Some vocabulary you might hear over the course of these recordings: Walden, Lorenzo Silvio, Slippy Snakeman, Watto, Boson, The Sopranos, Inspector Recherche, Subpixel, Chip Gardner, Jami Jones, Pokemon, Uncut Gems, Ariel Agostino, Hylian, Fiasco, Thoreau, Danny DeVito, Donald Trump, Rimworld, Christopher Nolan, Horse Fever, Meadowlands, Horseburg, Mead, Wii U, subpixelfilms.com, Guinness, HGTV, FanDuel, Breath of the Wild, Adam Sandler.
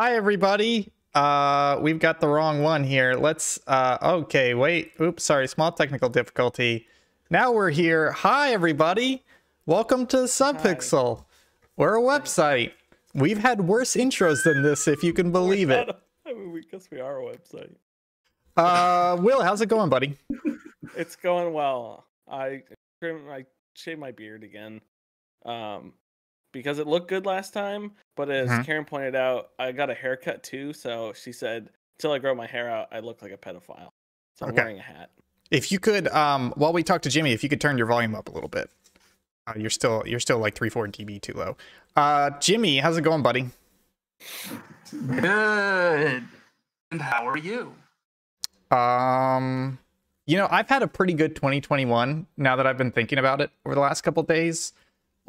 Hi, everybody. We've got the wrong one here. Let's, okay, wait. Oops, sorry, small technical difficulty. Now we're here. Hi, everybody. Welcome to Subpixel. Hi. We're a website. We've had worse intros than this, if you can believe it. I mean, I guess we are a website. Will, how's it going, buddy? It's going well. I shaved my beard again. Because it looked good last time, but as Karen pointed out, I got a haircut too, so she said, till I grow my hair out, I look like a pedophile. So I'm wearing a hat. If you could, while we talk to Jimmy, if you could turn your volume up a little bit. You're still like 3/4 dB too low. Jimmy, how's it going, buddy? Good. And how are you? You know, I've had a pretty good 2021 now that I've been thinking about it over the last couple of days.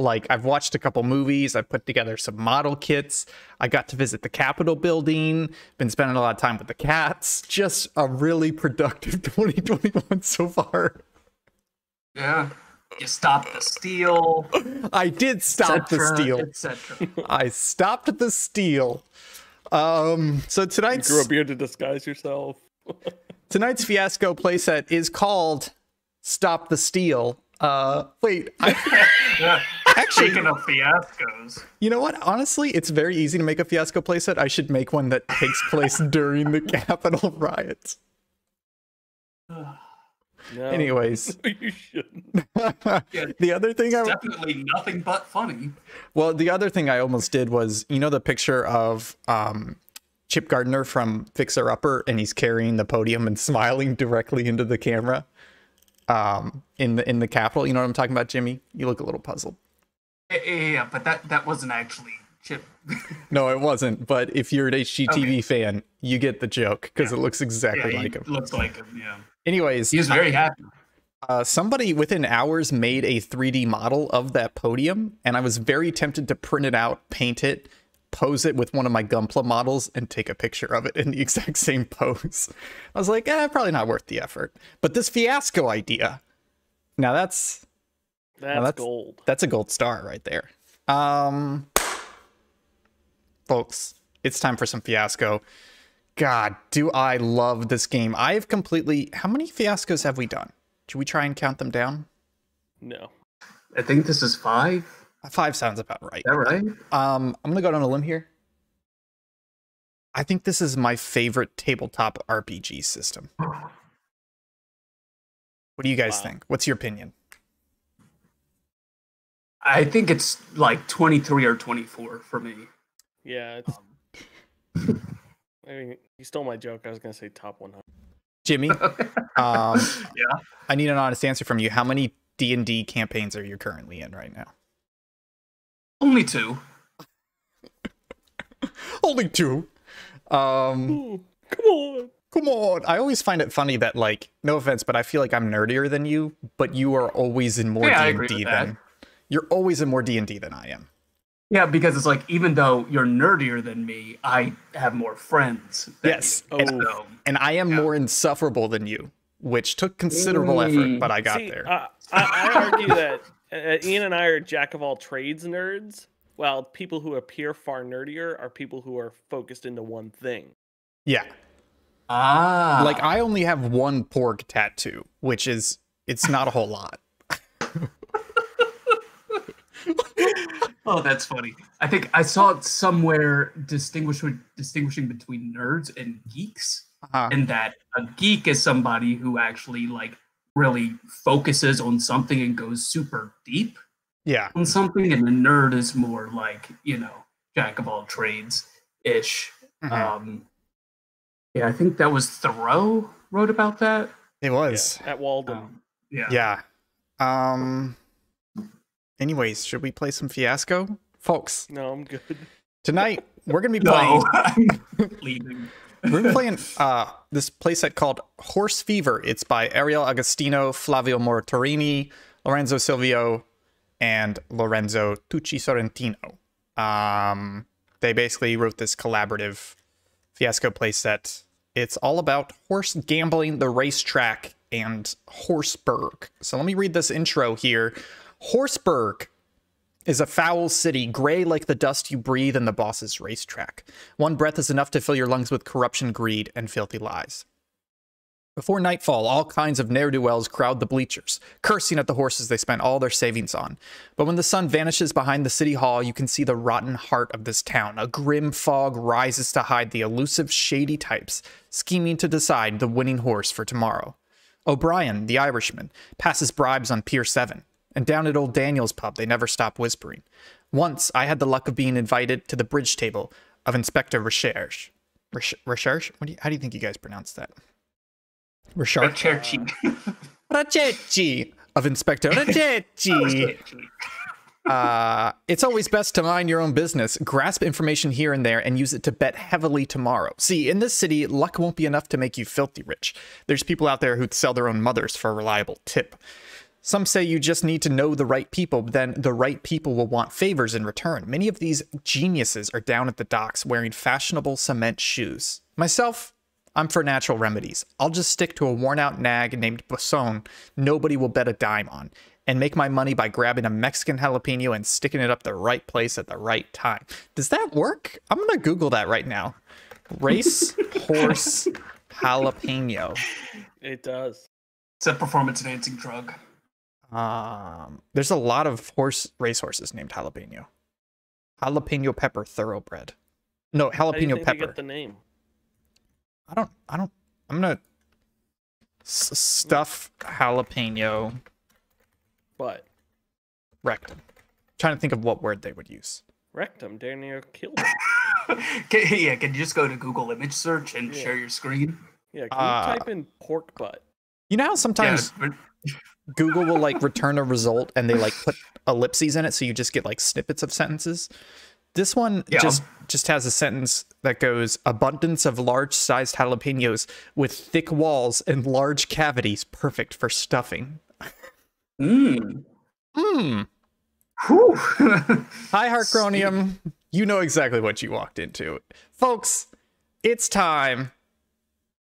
Like, I've watched a couple movies. I put together some model kits. I got to visit the Capitol building. Been spending a lot of time with the cats. Just a really productive 2021 so far. Yeah. You stopped the steal. I did stop the steal. Etc. I stopped the steal. So tonight's... You grew a beard to disguise yourself. Tonight's Fiasco playset is called Stop the Steal. Wait. Yeah. Actually, speaking of fiascos, you know what? Honestly, it's very easy to make a Fiasco playset. I should make one that takes place during the Capitol riots. No. Anyways, no, you shouldn't. Yeah, the other thing, I definitely nothing but funny. Well, the other thing I almost did was, you know, the picture of Chip Gardner from Fixer Upper, and he's carrying the podium and smiling directly into the camera. In the Capitol, you know what I'm talking about, Jimmy? You look a little puzzled. Yeah, but that wasn't actually Chip. No, it wasn't. But if you're an HGTV fan, you get the joke because it looks exactly like him. Looks like him. Yeah. Anyways, he's very happy. Somebody within hours made a 3D model of that podium, and I was very tempted to print it out, paint it, pose it with one of my Gunpla models, and take a picture of it in the exact same pose. I was like, probably not worth the effort. But this Fiasco idea, now that's gold. That's a gold star right there. Folks, it's time for some Fiasco. God, do I love this game. I have completely... How many Fiascos have we done? Should we try and count them down? No. I think this is 5. 5 sounds about right. Is that right? I'm gonna go down a limb here. I think this is my favorite tabletop RPG system. What do you guys think? What's your opinion? I think it's like 23 or 24 for me. Yeah. It's, I mean, you stole my joke. I was gonna say top 100. Jimmy, I need an honest answer from you. How many D&D campaigns are you currently in right now? Only 2. Only 2. Ooh, come on. Come on. I always find it funny that, like, no offense, but I feel like I'm nerdier than you, but you are always in more D&D than... You're always in more D&D than I am. Yeah, because it's like, even though you're nerdier than me, I have more friends. Yes. Oh. And I am more insufferable than you, which took considerable effort, but I got there. I argue that... Ian and I are jack of all trades nerds, while people who appear far nerdier are people who are focused into one thing. Yeah. Ah. Like, I only have one porg tattoo, which is, it's not a whole lot. Oh, that's funny. I think I saw it somewhere distinguishing between nerds and geeks, and that a geek is somebody who actually, like, really focuses on something and goes super deep on something, and the nerd is more like, you know, jack of all trades ish. Yeah, I think that was Thoreau wrote about that. It was at Walden. Anyways, should we play some Fiasco, folks? No, I'm good. Tonight we're gonna be playing We're playing this playset called Horse Fever. It's by Ariel Agostino, Flavio Mortarini, Lorenzo Silvio, and Lorenzo Tucci Sorrentino. They basically wrote this collaborative Fiasco playset. It's all about horse gambling, the racetrack, and Horseburg. So let me read this intro here. Horseburg is a foul city, gray like the dust you breathe in the boss's racetrack. One breath is enough to fill your lungs with corruption, greed, and filthy lies. Before nightfall, all kinds of ne'er-do-wells crowd the bleachers, cursing at the horses they spent all their savings on. But when the sun vanishes behind the city hall, you can see the rotten heart of this town. A grim fog rises to hide the elusive, shady types, scheming to decide the winning horse for tomorrow. O'Brien, the Irishman, passes bribes on Pier 7. And down at old Daniel's pub, they never stop whispering. Once, I had the luck of being invited to the bridge table of Inspector Recherche. Recherche? How do you think you guys pronounce that? Recherche. Recherche. Of Inspector Recherche. It's always best to mind your own business, grasp information here and there, and use it to bet heavily tomorrow. See, in this city, luck won't be enough to make you filthy rich. There's people out there who'd sell their own mothers for a reliable tip. Some say you just need to know the right people, but then the right people will want favors in return. Many of these geniuses are down at the docks wearing fashionable cement shoes. Myself, I'm for natural remedies. I'll just stick to a worn-out nag named Boson nobody will bet a dime on, and make my money by grabbing a Mexican jalapeno and sticking it up the right place at the right time. Does that work? I'm going to Google that right now. Race horse jalapeno. It does. It's a performance-enhancing drug. There's a lot of racehorses named jalapeno. Jalapeno pepper thoroughbred. No, jalapeno pepper. How do you think they get the name? I'm gonna stuff jalapeno. What? Rectum. I'm trying to think of what word they would use. Rectum, dare near kill them. Yeah, can you just go to Google image search and share your screen? Yeah, can you type in pork butt? You know how sometimes Google will like return a result and they like put ellipses in it, so you just get like snippets of sentences. This one just has a sentence that goes, abundance of large-sized jalapenos with thick walls and large cavities, perfect for stuffing. Mmm. Mmm. Hi, Harcronium. You know exactly what you walked into. Folks, it's time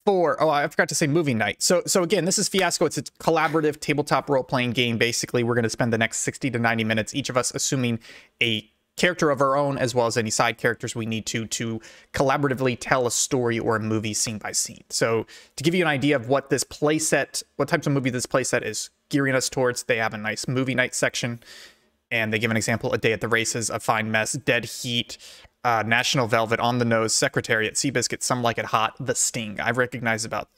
for, oh, I forgot to say movie night. So again, this is Fiasco. It's a collaborative tabletop role-playing game. Basically, we're going to spend the next 60 to 90 minutes, each of us assuming a character of our own, as well as any side characters we need to collaboratively tell a story or a movie scene by scene. So to give you an idea of what this playset, what types of movie this playset is gearing us towards, they have a nice movie night section, and they give an example: A Day at the Races, A Fine Mess, Dead Heat, National Velvet, On the Nose, Secretariat, Seabiscuit, Some Like It Hot, The Sting. I recognize about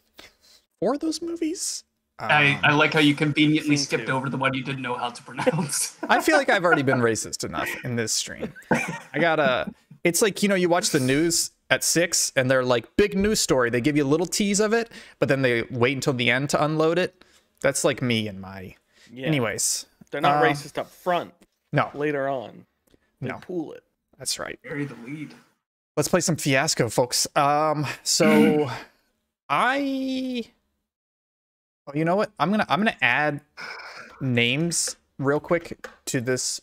4 of those movies. I like how you conveniently skipped over the one you didn't know how to pronounce. I feel like I've already been racist enough in this stream. It's like, you know, you watch the news at 6 and they're like, big news story. They give you a little tease of it, but then they wait until the end to unload it. That's like me and my... Yeah. Anyways. They're not racist up front. No. Later on. They pool it. That's right. Bury the lead. Let's play some Fiasco, folks. So Oh, you know what? I'm gonna add names real quick to this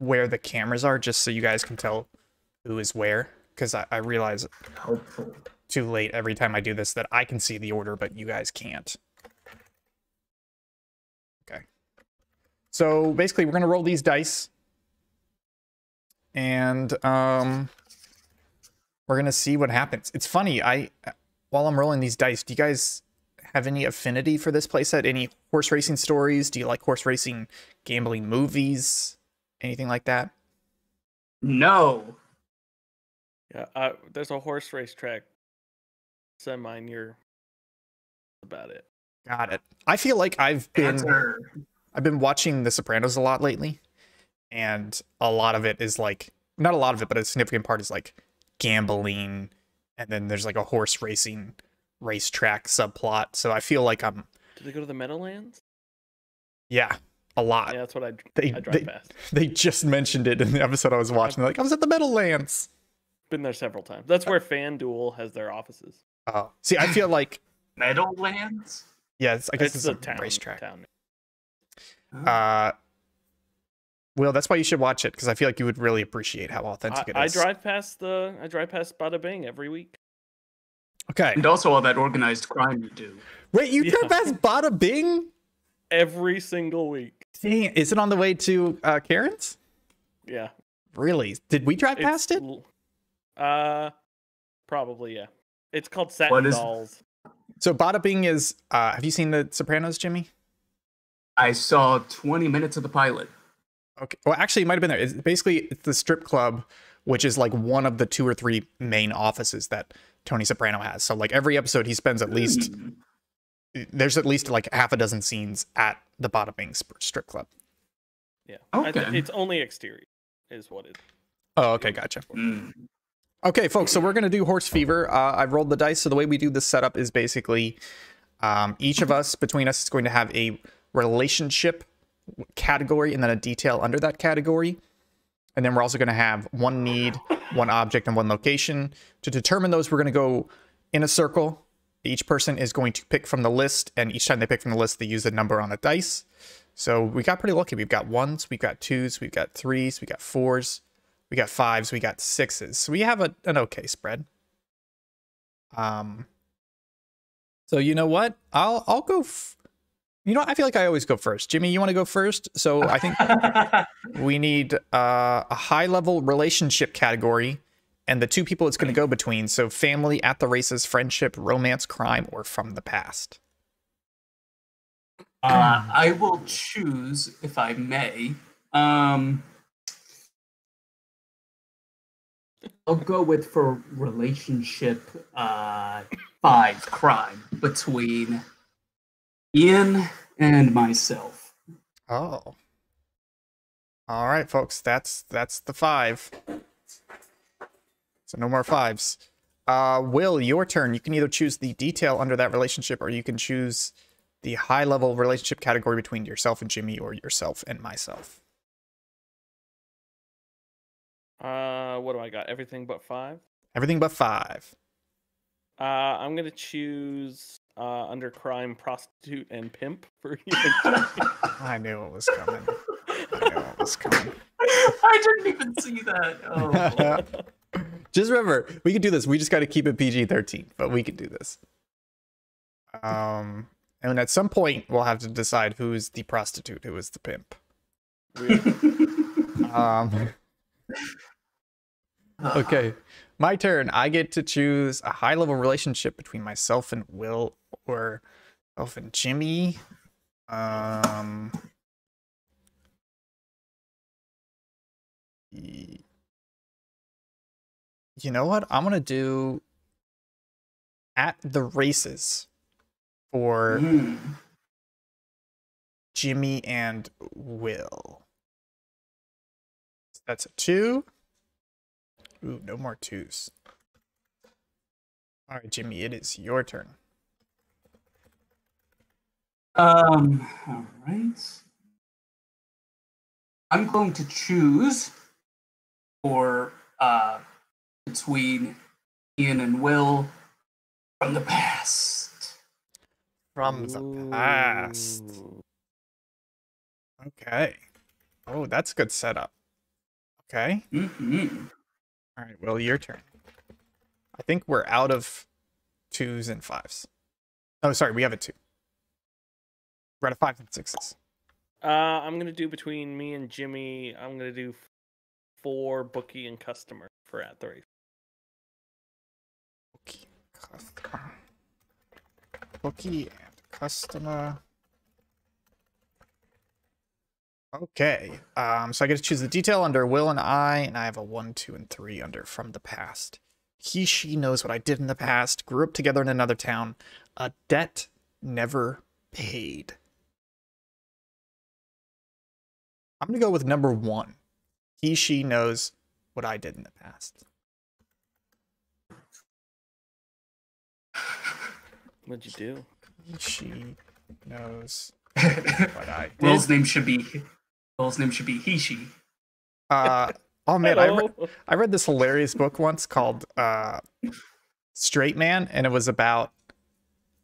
where the cameras are, just so you guys can tell who is where. Because I realize too late every time I do this that I can see the order, but you guys can't. Okay. So basically, we're gonna roll these dice, and we're gonna see what happens. It's funny. While I'm rolling these dice, do you guys have any affinity for this playset? Any horse racing stories? Do you like horse racing gambling movies? Anything like that? No. Yeah, there's a horse racetrack semi near. About it. Got it. I feel like I've been watching The Sopranos a lot lately, and a lot of it is like, not a lot of it, but a significant part is like gambling, and then there's like a horse racing racetrack subplot. So I feel like I'm... Did they go to the Meadowlands? Yeah, a lot. Yeah, that's what I drive past. They just mentioned it in the episode I was watching. They're like, I was at the Meadowlands. Been there several times. That's where FanDuel has their offices. Oh, see, I feel like Meadowlands. Yeah, I guess it's a racetrack. Town. Will, that's why you should watch it, because I feel like you would really appreciate how authentic it is. I drive past Bada Bing every week. Okay. And also all that organized crime you do. Wait, you drive past Bada Bing? Every single week. Dang, is it on the way to Karen's? Yeah. Really? Did we drive past it? Probably, yeah. It's called Satin Dolls. So Bada Bing is, have you seen The Sopranos, Jimmy? I saw 20 minutes of the pilot. Okay. Well, actually, it might have been there. It's basically, it's the strip club, which is like one of the 2 or 3 main offices that Tony Soprano has. So like every episode he spends at least, there's at least like half a dozen scenes at the Bada Bing strip club. Yeah. Okay. It's only exterior is what it is. Oh, okay. Gotcha. Mm. Okay, folks. So we're going to do Horse Fever. I've rolled the dice. So the way we do this setup is basically each of us, between us, is going to have a relationship category and then a detail under that category. And then we're also going to have one need, one object, and one location. To determine those, we're going to go in a circle. Each person is going to pick from the list, and each time they pick from the list, they use the number on the dice. So we got pretty lucky. We've got 1s, we've got 2s, we've got 3s, we got 4s, we got 5s, we got 6s. So we have an okay spread. So you know what? I'll go. You know, I feel like I always go first. Jimmy, you want to go first? So I think we need a high-level relationship category and the 2 people it's going to go between. So family, at the races, friendship, romance, crime, or from the past. I will choose, if I may. I'll go with, for relationship, 5, crime, between Ian and myself. Oh. All right, folks. That's the 5. So no more 5s. Will, your turn. You can either choose the detail under that relationship, or you can choose the high-level relationship category between yourself and Jimmy, or yourself and myself. What do I got? Everything but 5? Everything but 5. I'm going to choose... under crime, prostitute, and pimp for you. I knew it was coming. I didn't even see that. Oh. Just remember, we could do this. We just got to keep it PG-13, but we could do this. And at some point, we'll have to decide who is the prostitute, who is the pimp. Okay. My turn. I get to choose a high-level relationship between myself and Will, or myself and Jimmy. You know what? I'm gonna do at the races for Jimmy and Will. That's a 2. Ooh, no more 2s. All right, Jimmy, it is your turn. All right. I'm going to choose for between Ian and Will, from the past. From the past. Okay. Oh, that's a good setup. Okay. Mm-hmm. All right, Will, your turn. I think we're out of 2s and 5s. Oh, sorry, we have a 2. We're out of 5s and 6s. I'm going to do between me and Jimmy, I'm going to do 4, bookie and customer for at 3. Bookie and customer. Bookie and customer. Okay, so I get to choose the detail under Will and I have a 1, 2, and 3 under from the past. He, she knows what I did in the past, grew up together in another town, a debt never paid. I'm going to go with number 1. He, she knows what I did in the past. What'd you do? He, she knows what I did. Will's name should be... Will's name should be He-She. Oh man, I read this hilarious book once called Straight Man, and it was about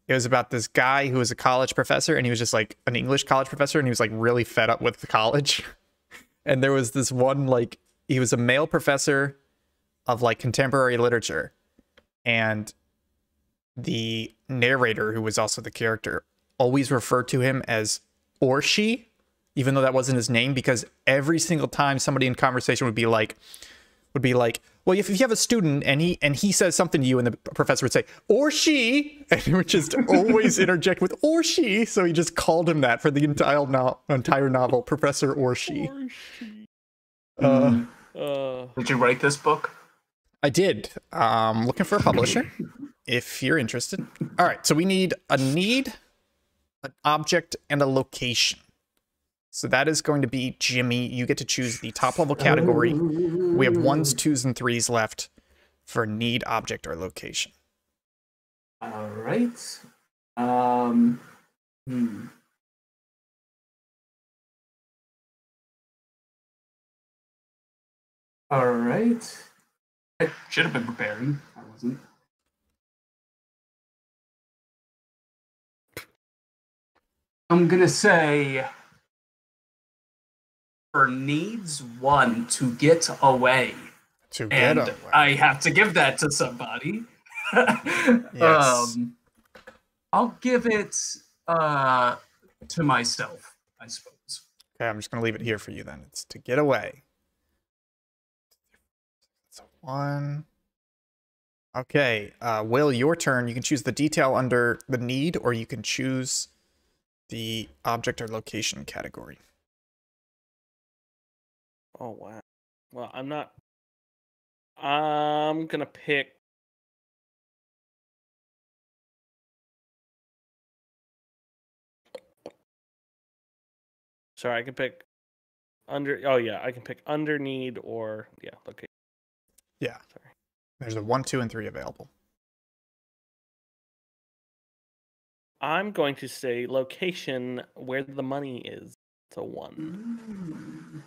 this guy who was a college professor, and he was just like an English college professor, and he was like really fed up with the college. And there was this one, like, he was a male professor of like contemporary literature, and the narrator, who was also the character, always referred to him as or she, even though that wasn't his name, because every single time somebody in conversation would be like, well, if you have a student and he says something to you, and the professor would say, or she, and he would just always interject with or she. So he just called him that for the entire novel, Professor Or She. Or She. Did you write this book? I did. Looking for a publisher, if you're interested. All right, so we need a need, an object, and a location. So that is going to be Jimmy. You get to choose the top level category. We have 1s, 2s, and 3s left for need, object, or location. All right. All right. I should have been preparing. I wasn't. I'm gonna say, needs one to get away. To get away. I have to give that to somebody. Yes. I'll give it to myself, I suppose. Okay, I'm just going to leave it here for you then. It's to get away. It's a 1. Okay, Will, your turn. You can choose the detail under the need, or you can choose the object or location category. Oh, wow. Well, I'm not. I'm going to pick. Sorry, I can pick under. Oh, yeah, I can pick under need or. Yeah, okay. Yeah. Sorry. There's a 1, 2, and 3 available. I'm going to say location where the money is. It's a 1.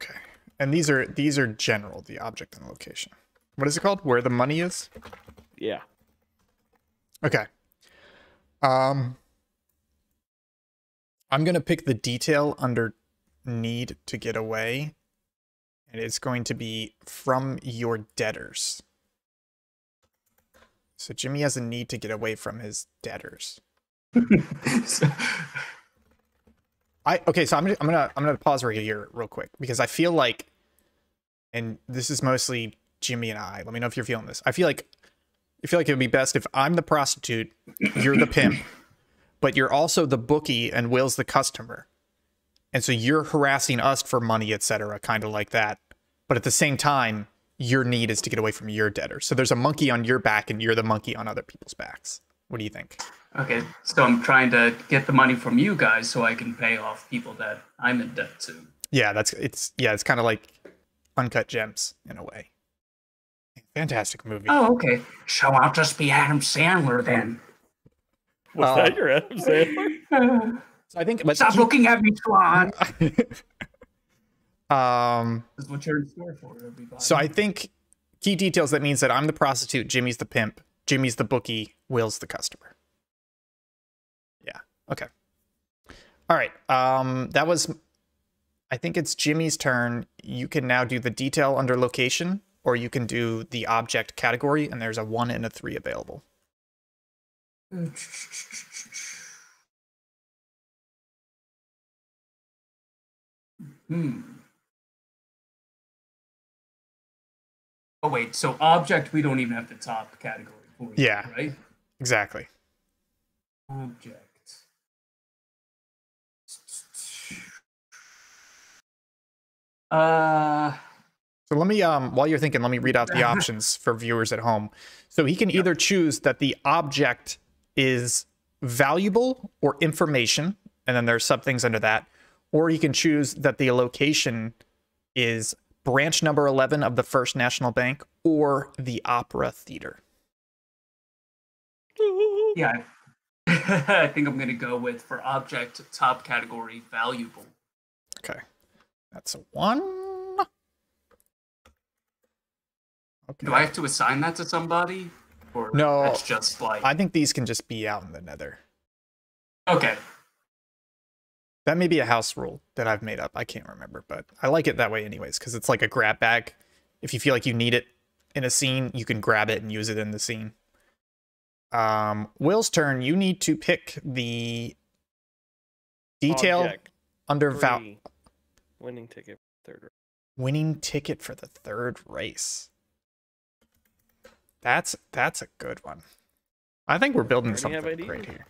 Okay, and these are general, the object and location. What is it called? Where the money is? Yeah. Okay. I'm gonna pick the detail under need to get away, and it's going to be from your debtors. So Jimmy has a need to get away from his debtors. Okay, so I'm gonna pause right here real quick, because I feel like, and this is mostly Jimmy and I. Let me know if you're feeling this. I feel like it would be best if I'm the prostitute, you're the pimp, but you're also the bookie, and Will's the customer, and so you're harassing us for money, etc., kind of like that. But at the same time, your need is to get away from your debtor. So there's a monkey on your back, and you're the monkey on other people's backs. What do you think? Okay, so I'm trying to get the money from you guys so I can pay off people that I'm in debt to. Yeah, it's kind of like Uncut Gems in a way. Fantastic movie. Oh, okay. So I'll just be Adam Sandler then. Was that your Adam Sandler? So I think. Stop looking at me, Swan. That's what you're in store for, everybody. So I think key details. That means that I'm the prostitute. Jimmy's the pimp. Jimmy's the bookie. Will's the customer. Okay. All right. That was, I think it's Jimmy's turn. You can now do the detail under location, or you can do the object category, and there's a 1 and a 3 available. Oh, wait. So object, we don't even have the top category for it, yeah, right? Exactly. Object. So let me, while you're thinking, let me read out the options for viewers at home. So he can either choose that the object is valuable or information, and then there's sub things under that, or he can choose that the location is branch number 11 of the First National Bank or the Opera Theater. Yeah, I think I'm going to go with, for object, top category, valuable. Okay. That's a 1. Okay. Do I have to assign that to somebody? Or no, that's just like, I think these can just be out in the nether. Okay. That may be a house rule that I've made up. I can't remember, but I like it that way anyways, because it's like a grab bag. If you feel like you need it in a scene, you can grab it and use it in the scene. Will's turn. You need to pick the detail Winning ticket for the third race. Winning ticket for the third race. That's a good one. I think we're building something great here.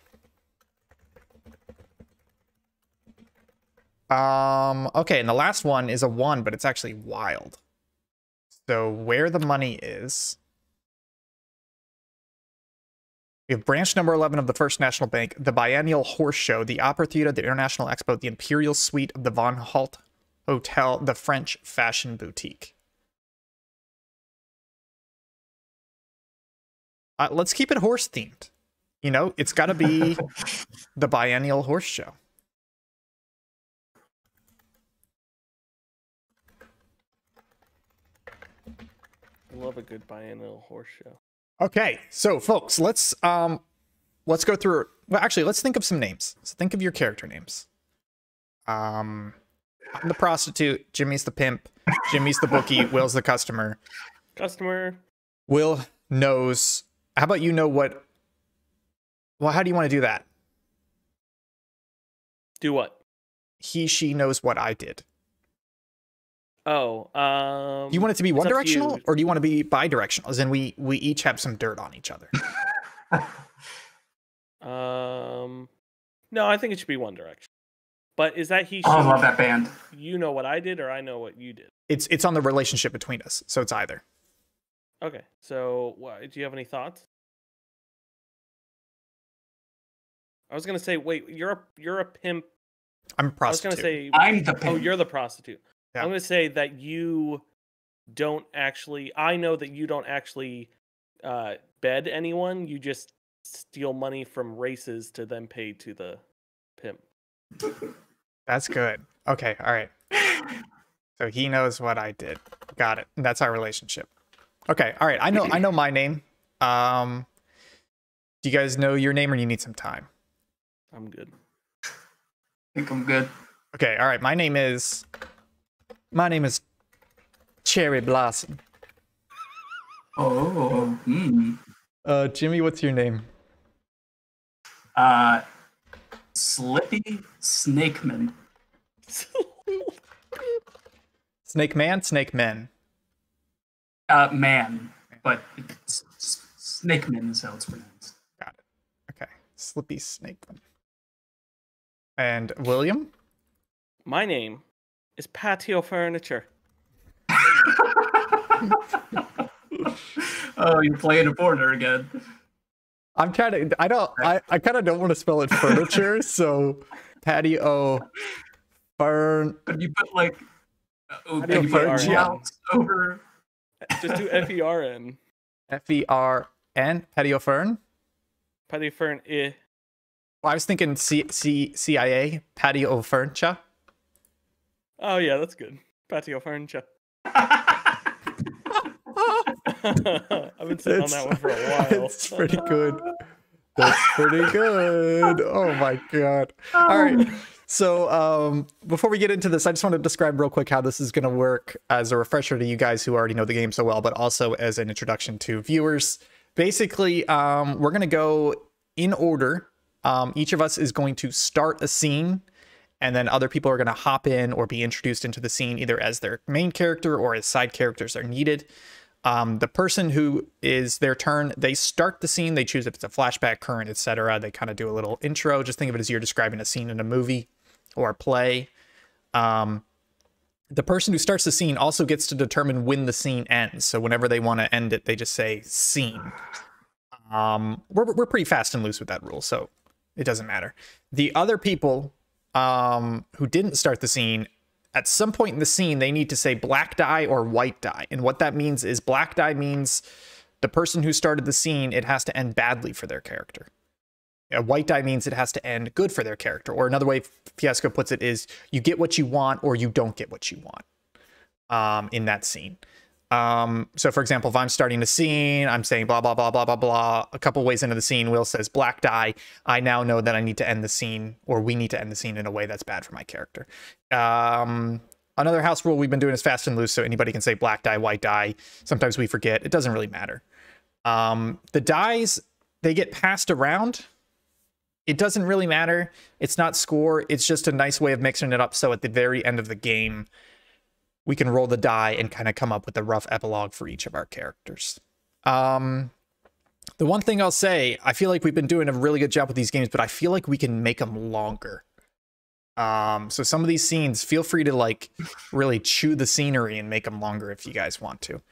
Okay, and the last one is a 1, but it's actually wild. So where the money is, we have branch number 11 of the First National Bank, the Biennial Horse Show, the Opera Theater, the International Expo, the Imperial Suite of the Von Halt Hotel, the French Fashion Boutique. Let's keep it horse themed. You know, it's got to be the Biennial Horse Show. I love a good Biennial Horse Show. Okay, so folks, let's go through. Well, actually, let's think of some names. So think of your character names. I'm the prostitute. Jimmy's the pimp. Jimmy's the bookie. Will's the customer. Will knows. How about you know what? Well, how do you want to do that? Do what? He, she knows what I did. Oh, do you want it to be one directional, or do you want to be bi-directional? As in, we each have some dirt on each other. No, I think it should be one direction. But is that he? She, I love that band. You know what I did, or I know what you did. It's on the relationship between us, so it's either. Okay, so what, do you have any thoughts? I was gonna say, wait, you're a pimp. I'm a prostitute. I was gonna say, I'm the pimp. Oh, you're the prostitute. Yeah. I'm going to say that you don't actually, I know that you don't actually bed anyone. You just steal money from races to then pay to the pimp. That's good. Okay. All right. So he knows what I did. Got it. That's our relationship. Okay. All right. I know my name. Do you guys know your name, or do you need some time? I'm good. I think I'm good. Okay. All right. My name is Cherry Blossom. Oh. Mm. Jimmy, what's your name? Slippy Snakeman. Snake Man, Snake Men. Man, but Snakeman is how it's pronounced. Got it. Okay, Slippy Snakeman. And William? My name is patio furniture. Oh, you're playing a border again. I'm trying to. I kind of don't want to spell it furniture, so patio furn. Could you put like? Can you put over? Just do FERN. FERN. Patio fern. Patio fern. Eh. Well, I was thinking CIA. Patio furniture. Oh yeah, that's good. Patio furniture. I've been sitting on that one for a while. It's pretty good. That's pretty good. Oh my god. All right. So before we get into this, I just want to describe real quick how this is going to work as a refresher to you guys who already know the game so well, but also as an introduction to viewers. Basically, we're going to go in order. Each of us is going to start a scene. And then other people are going to hop in or be introduced into the scene either as their main character or as side characters are needed. The person who is their turn, they start the scene. They choose if it's a flashback, current, etc. They kind of do a little intro. Just think of it as you're describing a scene in a movie or a play. The person who starts the scene also gets to determine when the scene ends. So whenever they want to end it, they just say scene. We're pretty fast and loose with that rule, so it doesn't matter. The other people who didn't start the scene, at some point in the scene they need to say black die or white die, and what that means is black die means the person who started the scene, it has to end badly for their character. White die means it has to end good for their character, or another way Fiasco puts it is you get what you want or you don't get what you want in that scene. So for example, if I'm starting a scene, I'm saying blah, blah, blah, blah, blah, blah. A couple ways into the scene, Will says black die. I now know that I need to end the scene, or we need to end the scene in a way that's bad for my character. Another house rule we've been doing is fast and loose. So anybody can say black die, white die. Sometimes we forget. It doesn't really matter. The dies, they get passed around It doesn't really matter. It's not score. It's just a nice way of mixing it up. So at the very end of the game, we can roll the die and kind of come up with a rough epilogue for each of our characters. The one thing I'll say, I feel like we've been doing a really good job with these games, but I feel like we can make them longer. So some of these scenes, feel free to like really chew the scenery and make them longer if you guys want to.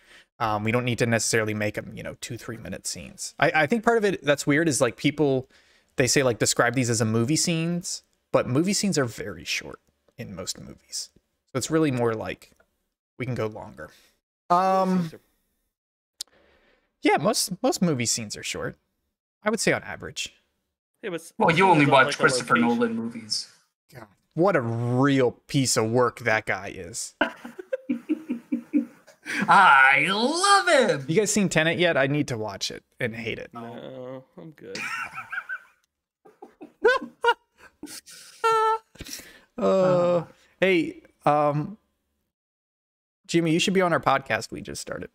We don't need to necessarily make them, you know, 2-3 minute scenes. I think part of it that's weird is like people, they say like describe these as a movie scenes, but movie scenes are very short in most movies. So it's really more like we can go longer. Yeah, most movie scenes are short. I would say on average. Yeah, but well, you only watch like Christopher Nolan movies. God, what a real piece of work that guy is. I love him. You guys seen Tenet yet? I need to watch it and hate it. No, I'm good. Hey, Jimmy, you should be on our podcast we just started.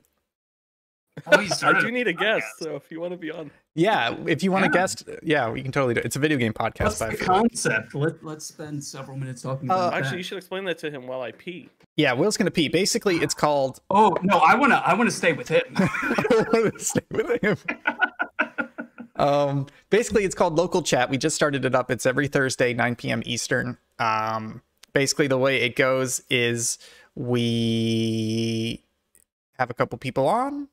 I do need a guest, so if you want to be on. Yeah, if you want a guest, yeah, we can totally do it. It's a video game podcast. What's the concept? Let's spend several minutes talking about actually, that. You should explain that to him while I pee. Yeah, Will's going to pee. Basically, it's called... Oh, no, I want to stay with him. I want to stay with him. Basically, it's called Local Chat. We just started it up. It's every Thursday, 9 p.m. Eastern. Basically, the way it goes is we have a couple people on.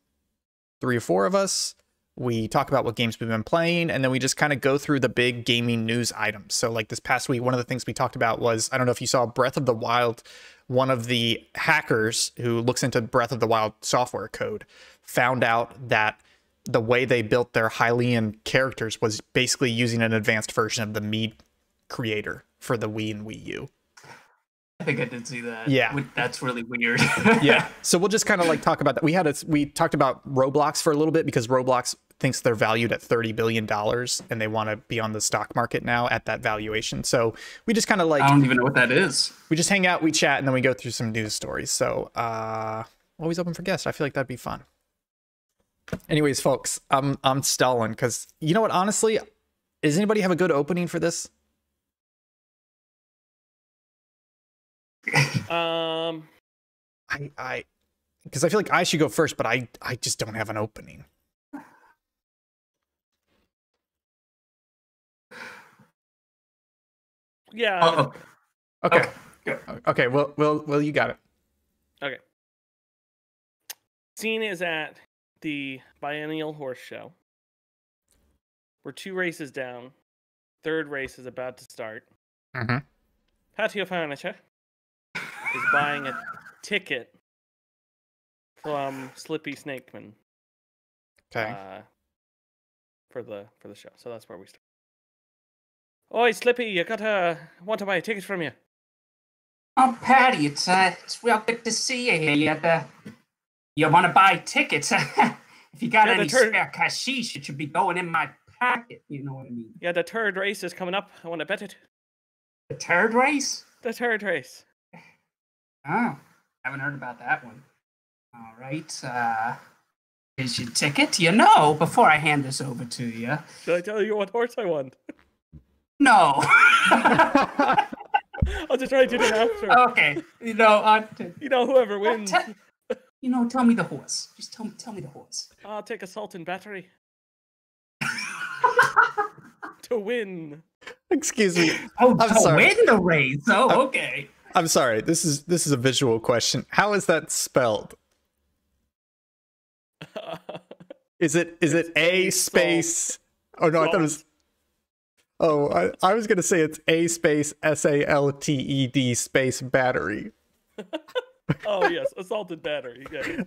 3 or 4 of us. We talk about what games we've been playing, and then we just kind of go through the big gaming news items. So like this past week, one of the things we talked about was, I don't know if you saw Breath of the Wild, one of the hackers who looks into Breath of the Wild software code found out that the way they built their Hylian characters was basically using an advanced version of the Mead creator for the Wii and Wii U. I think I did see that. Yeah, that's really weird. Yeah, so we'll just kind of like talk about that. We talked about Roblox for a little bit because Roblox thinks they're valued at $30 billion and they want to be on the stock market now at that valuation. So we just kind of like, I don't even know what that is. We just hang out, we chat, and then we go through some news stories. So always open for guests. I feel like that'd be fun. Anyways, folks, I'm stalling because you know what? Honestly, does anybody have a good opening for this? Because I feel like I should go first, but I just don't have an opening. Yeah. Uh-oh. Okay. Okay. Well, you got it. Okay. Scene is at the biennial horse show. We're 2 races down. 3rd race is about to start. Mm-hmm. Patio furniture is buying a ticket from Slippy Snakeman. Okay. For the show. So that's where we start. Oi, Slippy, you want to buy a ticket from you. Oh, Patty, it's real good to see you here. You want to buy tickets? If you got any spare cashish, it should be going in my pocket. You know what I mean? Yeah, the 3rd race is coming up. I want to bet it. The 3rd race? The 3rd race. Oh, haven't heard about that one. All right, here's your ticket. You know, before I hand this over to you. Should I tell you what horse I want? No. I'll just try to do that after. Okay, you know, whoever wins. Tell me the horse. Just tell me the horse. I'll take assault and battery. To win. Excuse me. Oh, to win the race. Oh, okay. I'm sorry. This is a visual question. How is that spelled? Is it a space? Oh no, I thought it was. Oh, I was gonna say it's a space SALTED space battery. Oh yes, assaulted battery. Yeah.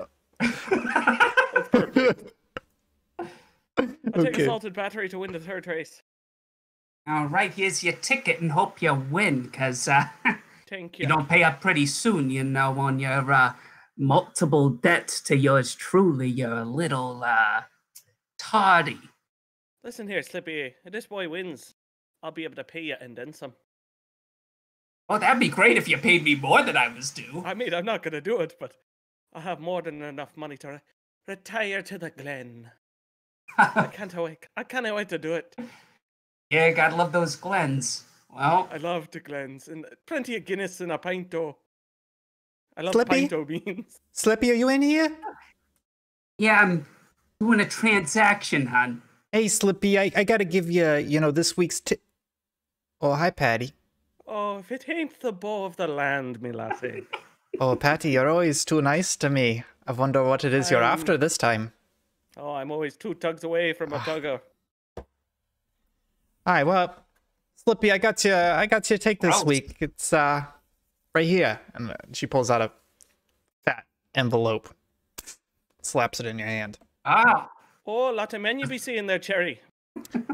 That's perfect. I'll take assaulted battery to win the 3rd race. All right, here's your ticket, and hope you win, cause. Thank you. You don't pay up pretty soon, you know, on your multiple debts to yours truly. You're a little tardy. Listen here, Slippy. If this boy wins, I'll be able to pay you and then some. Oh, that'd be great if you paid me more than I was due. I mean, I'm not going to do it, but I have more than enough money to retire to the Glen. I can't wait to do it. Yeah, gotta love those glens. Well, I love the glens and plenty of Guinness and a pinto. I love Slippy? Pinto beans. Slippy, are you in here? Yeah, I'm doing a transaction, hon. Hey, Slippy, I gotta give you, you know, this week's tip. Oh, hi, Patty. Oh, if it ain't the ball of the land, me lassie. Oh, Patty, you're always too nice to me. I wonder what it is you're after this time. Oh, I'm always two tugs away from a tugger. All right, well, Slippy, I got you to take this week. It's right here. And she pulls out a fat envelope, slaps it in your hand. Ah, oh, a lot of men you be seeing there, Cherry.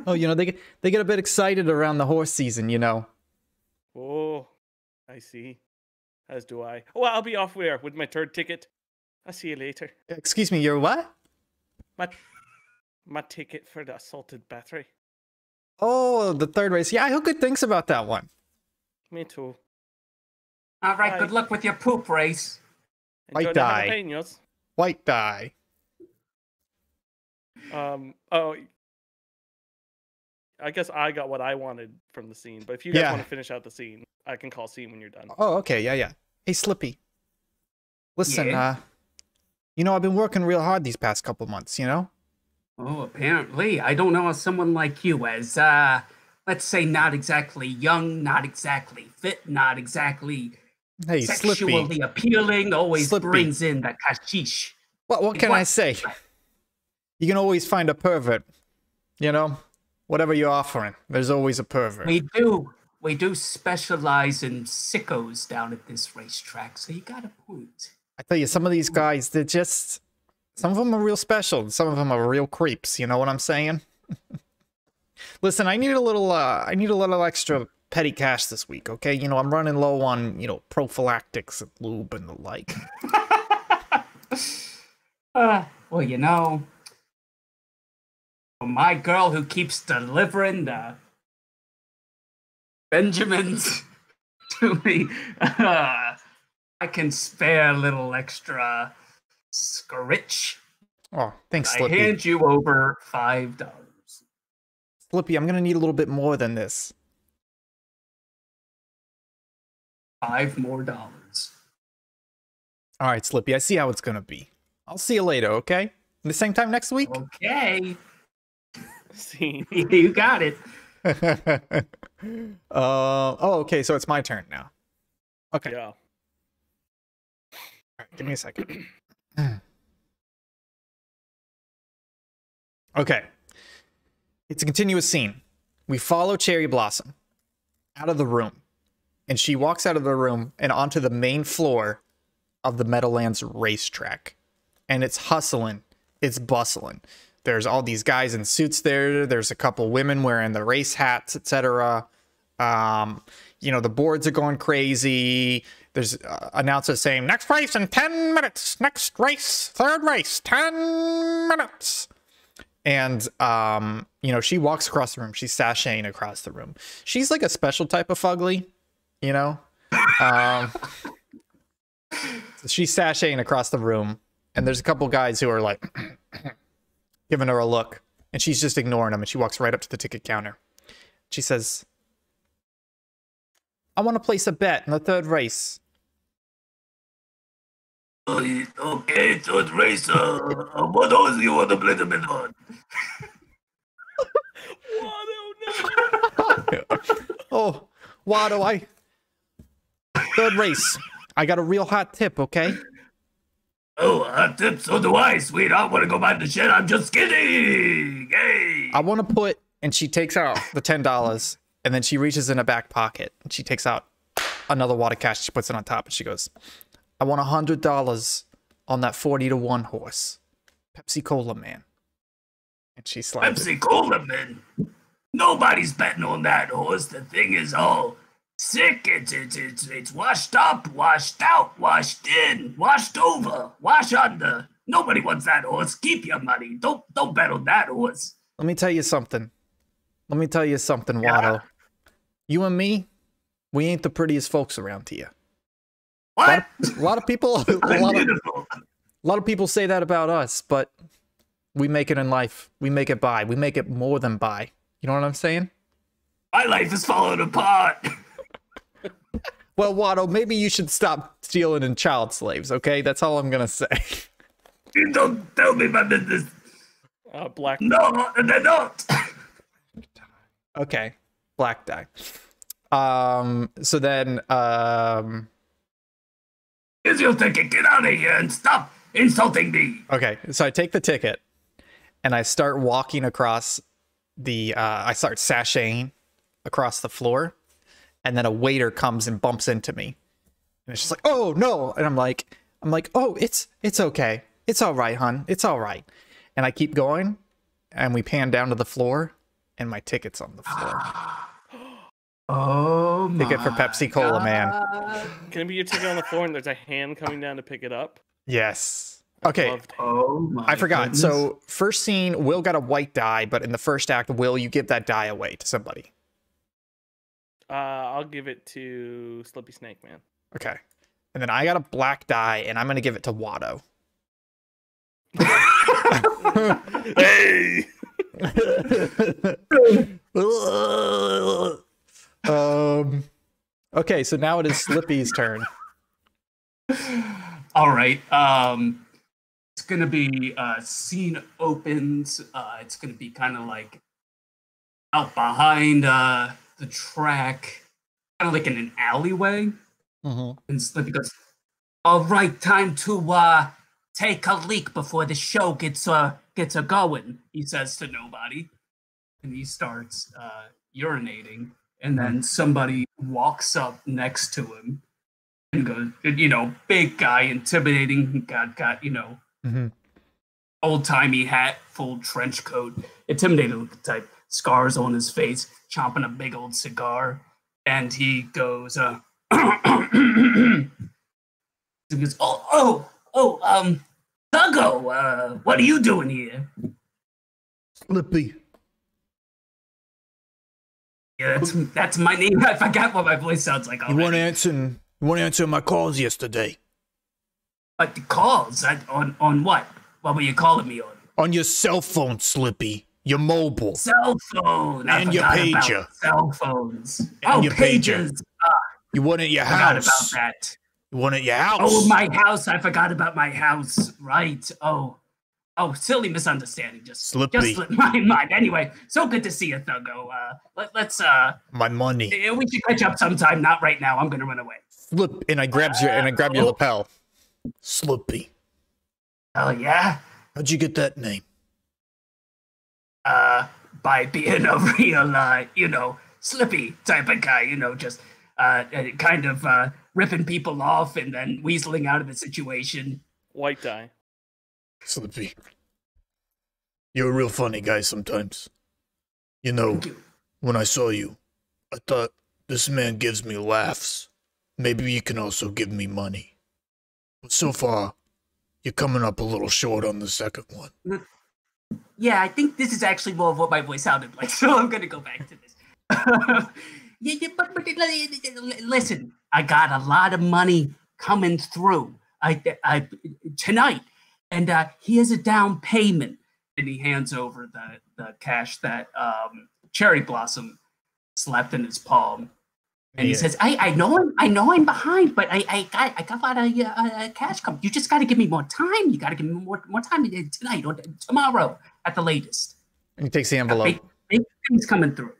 Oh, you know, they get a bit excited around the horse season, you know. Oh, I see. As do I. Oh, I'll be off where with my third ticket. I'll see you later. Excuse me, your what? My ticket for the assaulted battery. Oh, the third race. Yeah, I heard good things about that one. Me too. All right, good luck with your poop race. White dye. White dye. Oh, I guess I got what I wanted from the scene, but if you guys want to finish out the scene, I can call scene when you're done. Oh, okay. Yeah, yeah. Hey, Slippy. Listen, you know, I've been working real hard these past couple months, you know? Oh, apparently. I don't know someone like you as, let's say, not exactly young, not exactly fit, not exactly sexually Slippy. Appealing, always Slippy. Brings in the kashish. Well, what can I say? You can always find a pervert, you know? Whatever you're offering, there's always a pervert. We do. We do specialize in sickos down at this racetrack, so you got a point. I tell you, some of these guys, they're just... Some of them are real special, and some of them are real creeps, you know what I'm saying? Listen, I need a little extra petty cash this week, okay? You know, I'm running low on, you know, prophylactics and lube and the like. Well, you know... My girl who keeps delivering the... Benjamins to me. I can spare a little extra scritch. Oh, thanks, Slippy. I hand you over $5. Slippy, I'm going to need a little bit more than this. $5 more. All right, Slippy, I see how it's going to be. I'll see you later, okay? The same time next week? Okay. See, you got it. Oh, okay, so it's my turn now. Okay. Yeah. All right, give me a second. Okay. It's a continuous scene. We follow Cherry Blossom out of the room, and she walks out of the room and onto the main floor of the Meadowlands racetrack. And it's hustling. It's bustling. There's all these guys in suits there. There's a couple women wearing the race hats, etc. You know, the boards are going crazy. There's announcers saying, next race in 10 minutes. Next race, third race, 10 minutes. And, you know, she walks across the room. She's sashaying across the room. She's like a special type of fugly, you know. So she's sashaying across the room. And there's a couple guys who are like... giving her a look, and she's just ignoring him, and she walks right up to the ticket counter. She says, I want to place a bet in the third race. Okay, third race, what else do you want to place a bet on? Watto, no! Oh, Watto, third race. I got a real hot tip, okay? Oh, hot tip, so do I, sweet. I want to go buy the shit. I'm just kidding. Hey. I want to put, and she takes out the $10, and then she reaches in her back pocket, and she takes out another wad of cash. She puts it on top, and she goes, I want $100 on that 40-to-1 horse. Pepsi Cola Man. And she slaps Pepsi Cola Man? Nobody's betting on that horse. The thing is all sick, it's washed up, washed out, washed in, washed over, wash under. Nobody wants that horse. Keep your money. Don't bet on that horse. Let me tell you something. Watto. You and me, we ain't the prettiest folks around here. What? A lot of people say that about us, but we make it in life. We make it by. We make it more than by. You know what I'm saying? My life is falling apart. Well, Watto, maybe you should stop stealing and child slaves, okay? That's all I'm gonna say. You don't tell me my business. Black. No, they're not. Okay, black die. So then, here's your ticket. Get out of here and stop insulting me. Okay, so I take the ticket and I start walking across the, I start sashaying across the floor, and then a waiter comes and bumps into me, and it's just like, oh no. And I'm like, oh, it's okay. It's all right, hon. It's all right. And I keep going, and we pan down to the floor, and my ticket's on the floor. Oh, my ticket for Pepsi Cola, man. Can it be your ticket on the floor, and there's a hand coming down to pick it up? Yes. Okay. Oh my! I forgot. Goodness. So first scene, Will got a white die, but in the first act, Will, you give that die away to somebody. I'll give it to Slippy Snake Man. Okay. And then I got a black die, and I'm gonna give it to Watto. Hey. Okay, so now it is Slippy's turn. All right. It's gonna be scene opens. It's gonna be kind of like out behind the track, kind of like in an alleyway. And Slippy goes, "All right, time to take a leak before the show gets a going," he says to nobody, and he starts urinating. And then somebody walks up next to him and goes, you know, big guy, intimidating, got you know, old-timey hat, full trench coat, intimidating type, scars on his face, chomping a big old cigar. And he goes, Tuggo, what are you doing here? Slippy. Yeah, that's my name. I forgot what my voice sounds like already. You weren't answering my calls yesterday. But the calls? On what? What were you calling me on? On your cell phone, Slippy. Your mobile. Cell phone. And your pager. Cell phones. And your pager. You weren't at your house. I forgot about that. You weren't at your house. Oh, my house. I forgot about my house. Right. Oh, silly misunderstanding. Just slipped my mind. Anyway, so good to see you, Thuggo. Let's my money. We should catch up sometime. Not right now. I'm gonna run away. Slip, and I grabs your and I grab your lapel. Slippy. Oh yeah. How'd you get that name? By being a real, you know, slippy type of guy. You know, just kind of ripping people off and then weaseling out of the situation. White dye. Slippy, you're a real funny guy sometimes. You know, when I saw you, I thought, this man gives me laughs. Maybe you can also give me money. But so far, you're coming up a little short on the second one. Yeah, I think this is actually more of what my voice sounded like, so I'm going to go back to this. but listen, I got a lot of money coming through tonight. And here's a down payment. And he hands over the cash that Cherry Blossom slapped in his palm. And he says, I know I'm behind, but I got a lot of cash coming. You just got to give me more time. You got to give me more time tonight or tomorrow at the latest. And he takes the envelope. Big things coming through.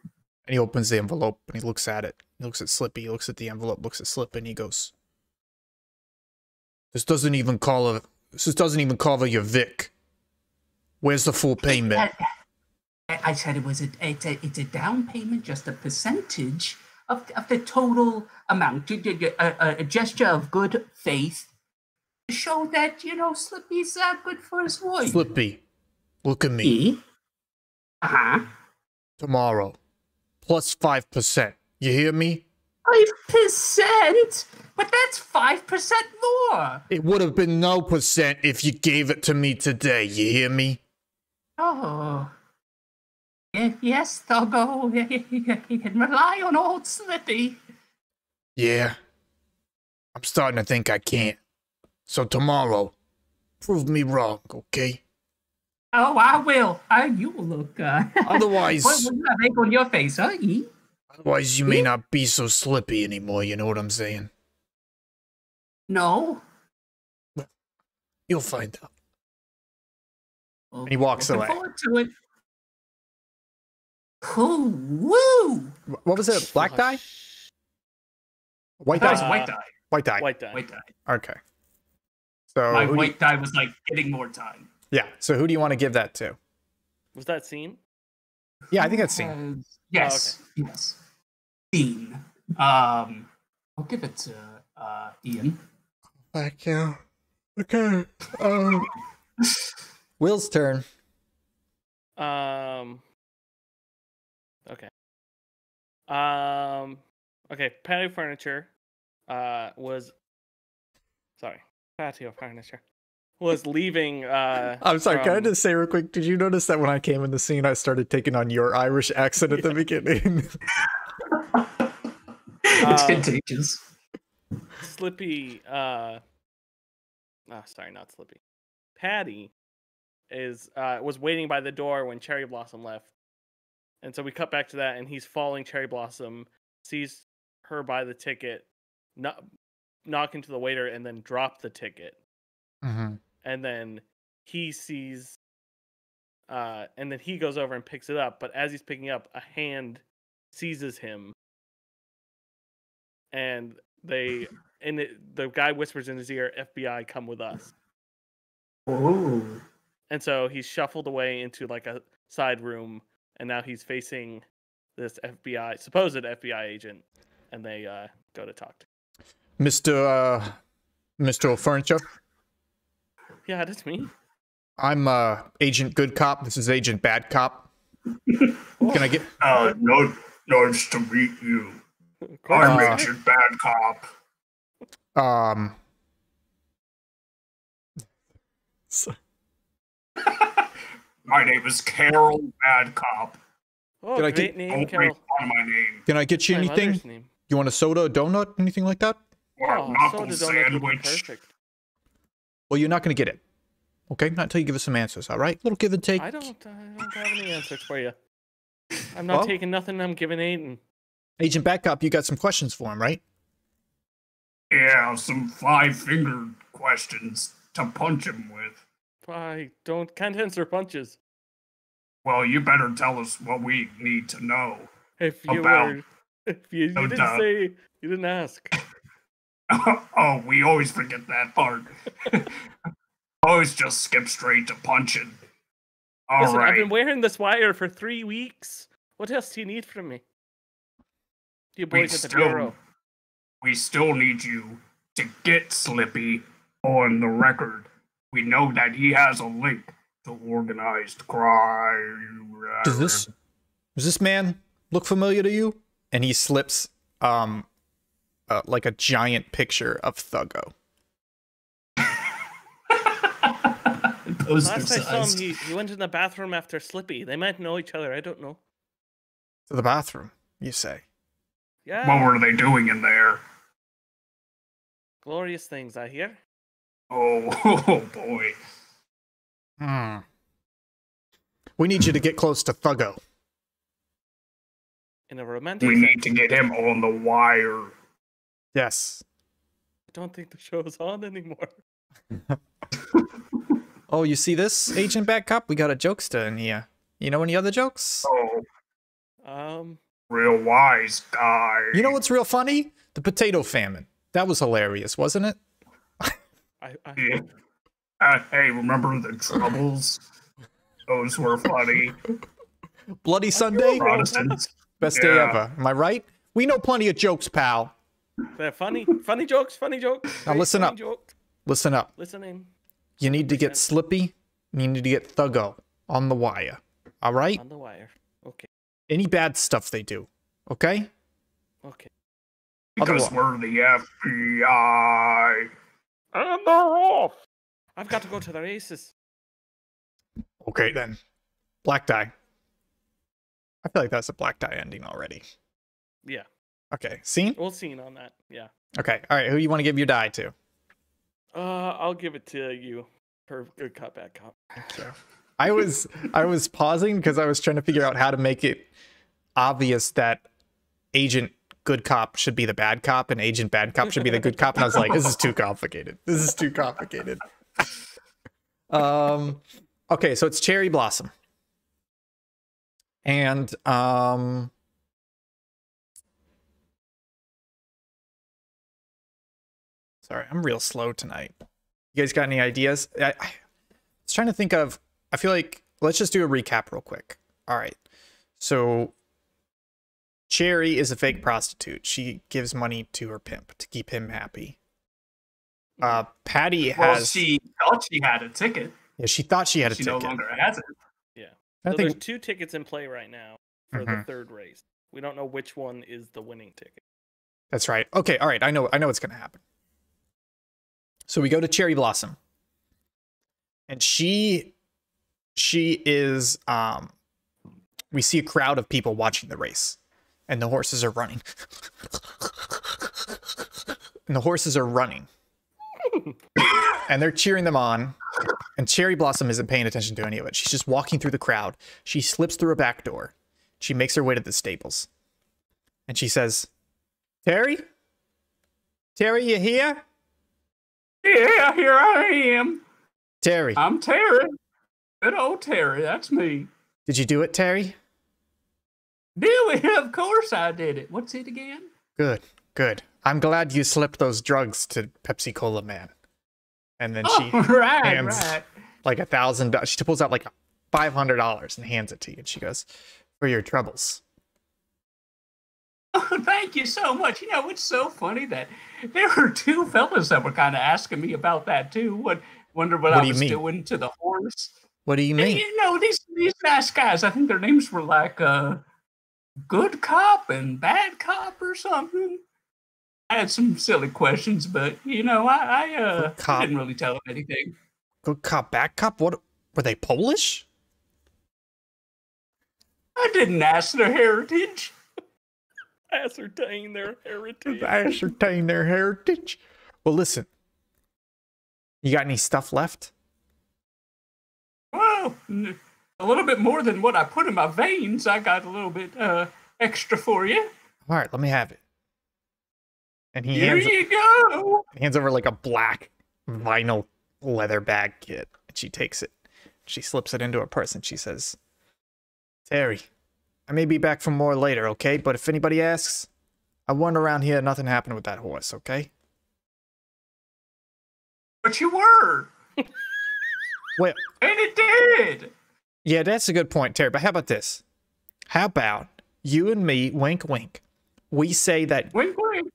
And he opens the envelope and he looks at it. He looks at Slippy. He looks at the envelope, looks at Slip, and he goes, This doesn't even cover your Vic. Where's the full payment? I said it was it's a down payment, just a percentage of the total amount. A gesture of good faith to show that, you know, Slippy's good for his wife. Slippy, look at me. Tomorrow, plus 5%. You hear me? 5%? But that's 5% more. It would have been no % if you gave it to me today. You hear me? Oh. Yes, Thuggo. You can rely on old Slippy. Yeah. I'm starting to think I can't. So tomorrow, prove me wrong, okay? Oh, I will. You will look. Otherwise. What do I make on your face, huh? Otherwise, you may not be so slippy anymore, you know what I'm saying? No. You'll find out. Well, and he walks away. Oh, woo! What was it? Black dye? White dye? White dye. White dye. White dye. White dye. Okay. So my white dye was like getting more time. Yeah. So who do you want to give that to? Was that Scene? Yeah, I think that's Scene. Yes. Oh, okay. Yes. Scene. I'll give it to Ian. Thank you. Okay. Will's turn. Okay. Okay. Patio furniture was. Sorry. Patio furniture was leaving. I'm sorry. Can I just say real quick? Did you notice that when I came in the scene, I started taking on your Irish accent at the beginning? It's contagious. Slippy. Oh, sorry, not Slippy. Patty is was waiting by the door when Cherry Blossom left. And so we cut back to that, and he's following Cherry Blossom, sees her buy the ticket, knock into the waiter, and then drop the ticket. Mm-hmm. And then he sees, and then he goes over and picks it up. But as he's picking up, a hand seizes him, and the guy whispers in his ear, "FBI, come with us." Ooh. And so he's shuffled away into like a side room. And now he's facing this FBI, supposed FBI agent, and they go to talk to him. Mr. Furniture? Yeah, that's me. I'm Agent Good Cop. This is Agent Bad Cop. Can I get... nice to meet you. I'm Agent Bad Cop. My name is Carol Bad Cop. Oh, Can I get you anything? You want a soda, a donut, anything like that? Or a knuckle sandwich? Well, you're not going to get it. Okay? Not until you give us some answers, all right? A little give and take. I don't have any answers for you. I'm not taking nothing. I'm giving Aiden. Agent Bad Cop, you got some questions for him, right? Yeah, some five-finger questions to punch him with. I can't answer punches. Well, you better tell us what we need to know. You didn't say, you didn't ask. Oh, we always forget that part. Always just skip straight to punching. Listen, right. I've been wearing this wire for 3 weeks. What else do you need from me? You boys at the bureau. We still need you to get Slippy on the record. We know that he has a link to organized crime. Does this man look familiar to you? And he slips like a giant picture of Thuggo. Last I saw him, he went in the bathroom after Slippy. They might know each other. I don't know. To the bathroom, you say? Yeah. What were they doing in there? Glorious things, I hear. Oh boy. Hmm. We need you to get close to Thuggo. In a romantic. We need to get him on the wire. Yes. I don't think the show's on anymore. Oh, you see this, Agent Bad Cop? We got a jokester in here. You know any other jokes? Oh. Real wise guy. You know what's real funny? The potato famine. That was hilarious, wasn't it? Yeah. Hey, remember the Troubles? Those were funny. Bloody Sunday? Protestants. Best day ever. Am I right? We know plenty of jokes, pal. They're funny. Funny jokes, funny jokes. Now listen up. Joke. Listen up. Listening. You need to get Slippy. You need to get Thuggo on the wire. All right? On the wire. Okay. Any bad stuff they do. Okay? Okay. Because we're the FBI. And they're off. I've got to go to the races. Okay, then. Black dye. I feel like that's a black dye ending already. Yeah. Okay, Scene? We'll Scene on that, yeah. Okay, all right, who do you want to give your dye to? I'll give it to you. Good cop, bad cop. Sure. I was pausing because I was trying to figure out how to make it obvious that agent good cop should be the bad cop and agent bad cop should be the good cop, and I was like, this is too complicated. This is too complicated. Okay, so it's Cherry Blossom. And sorry, I'm real slow tonight. You guys got any ideas? I was trying to think of, I feel like, let's just do a recap real quick. All right. So Cherry is a fake prostitute. She gives money to her pimp to keep him happy. Patty has... Well, she thought she had a ticket. Yeah, she thought she had a ticket. She no longer has it. Yeah. So I think... There's two tickets in play right now for the third race. We don't know which one is the winning ticket. That's right. Okay, all right. I know what's going to happen. So we go to Cherry Blossom. And she is... we see a crowd of people watching the race. And the horses are running. And the horses are running. And they're cheering them on. And Cherry Blossom isn't paying attention to any of it. She's just walking through the crowd. She slips through a back door. She makes her way to the stables. And she says, Terry? Terry, you here? Yeah, here I am. Terry. I'm Terry. Good old Terry, that's me. Did you do it, Terry? Do it? Of course I did it. What's it again? Good, good. I'm glad you slipped those drugs to Pepsi Cola Man. And then she hands like $1,000. She pulls out like $500 and hands it to you. And she goes, for your troubles. Oh, thank you so much. You know, it's so funny that there were two fellas that were kind of asking me about that too. Wonder what I was doing to the horse. What do you mean? And, you know, these nice guys, I think their names were like Good Cop and Bad Cop or something. I had some silly questions, but, you know, I didn't really tell them anything. Good cop, bad cop? What? Were they Polish? I didn't ask their heritage. Ascertain their heritage. Ascertain their heritage. Well, listen. You got any stuff left? Well, a little bit more than what I put in my veins. I got a little bit extra for you. All right, let me have it. And he hands over like a black vinyl leather bag kit. And she takes it. She slips it into her purse and she says, Terry, I may be back for more later, okay? But if anybody asks, I went around here. Nothing happened with that horse, okay? But you were. Well, and it did. Yeah, that's a good point, Terry. But how about this? How about you and me, wink, wink, we say that... Wink, wink.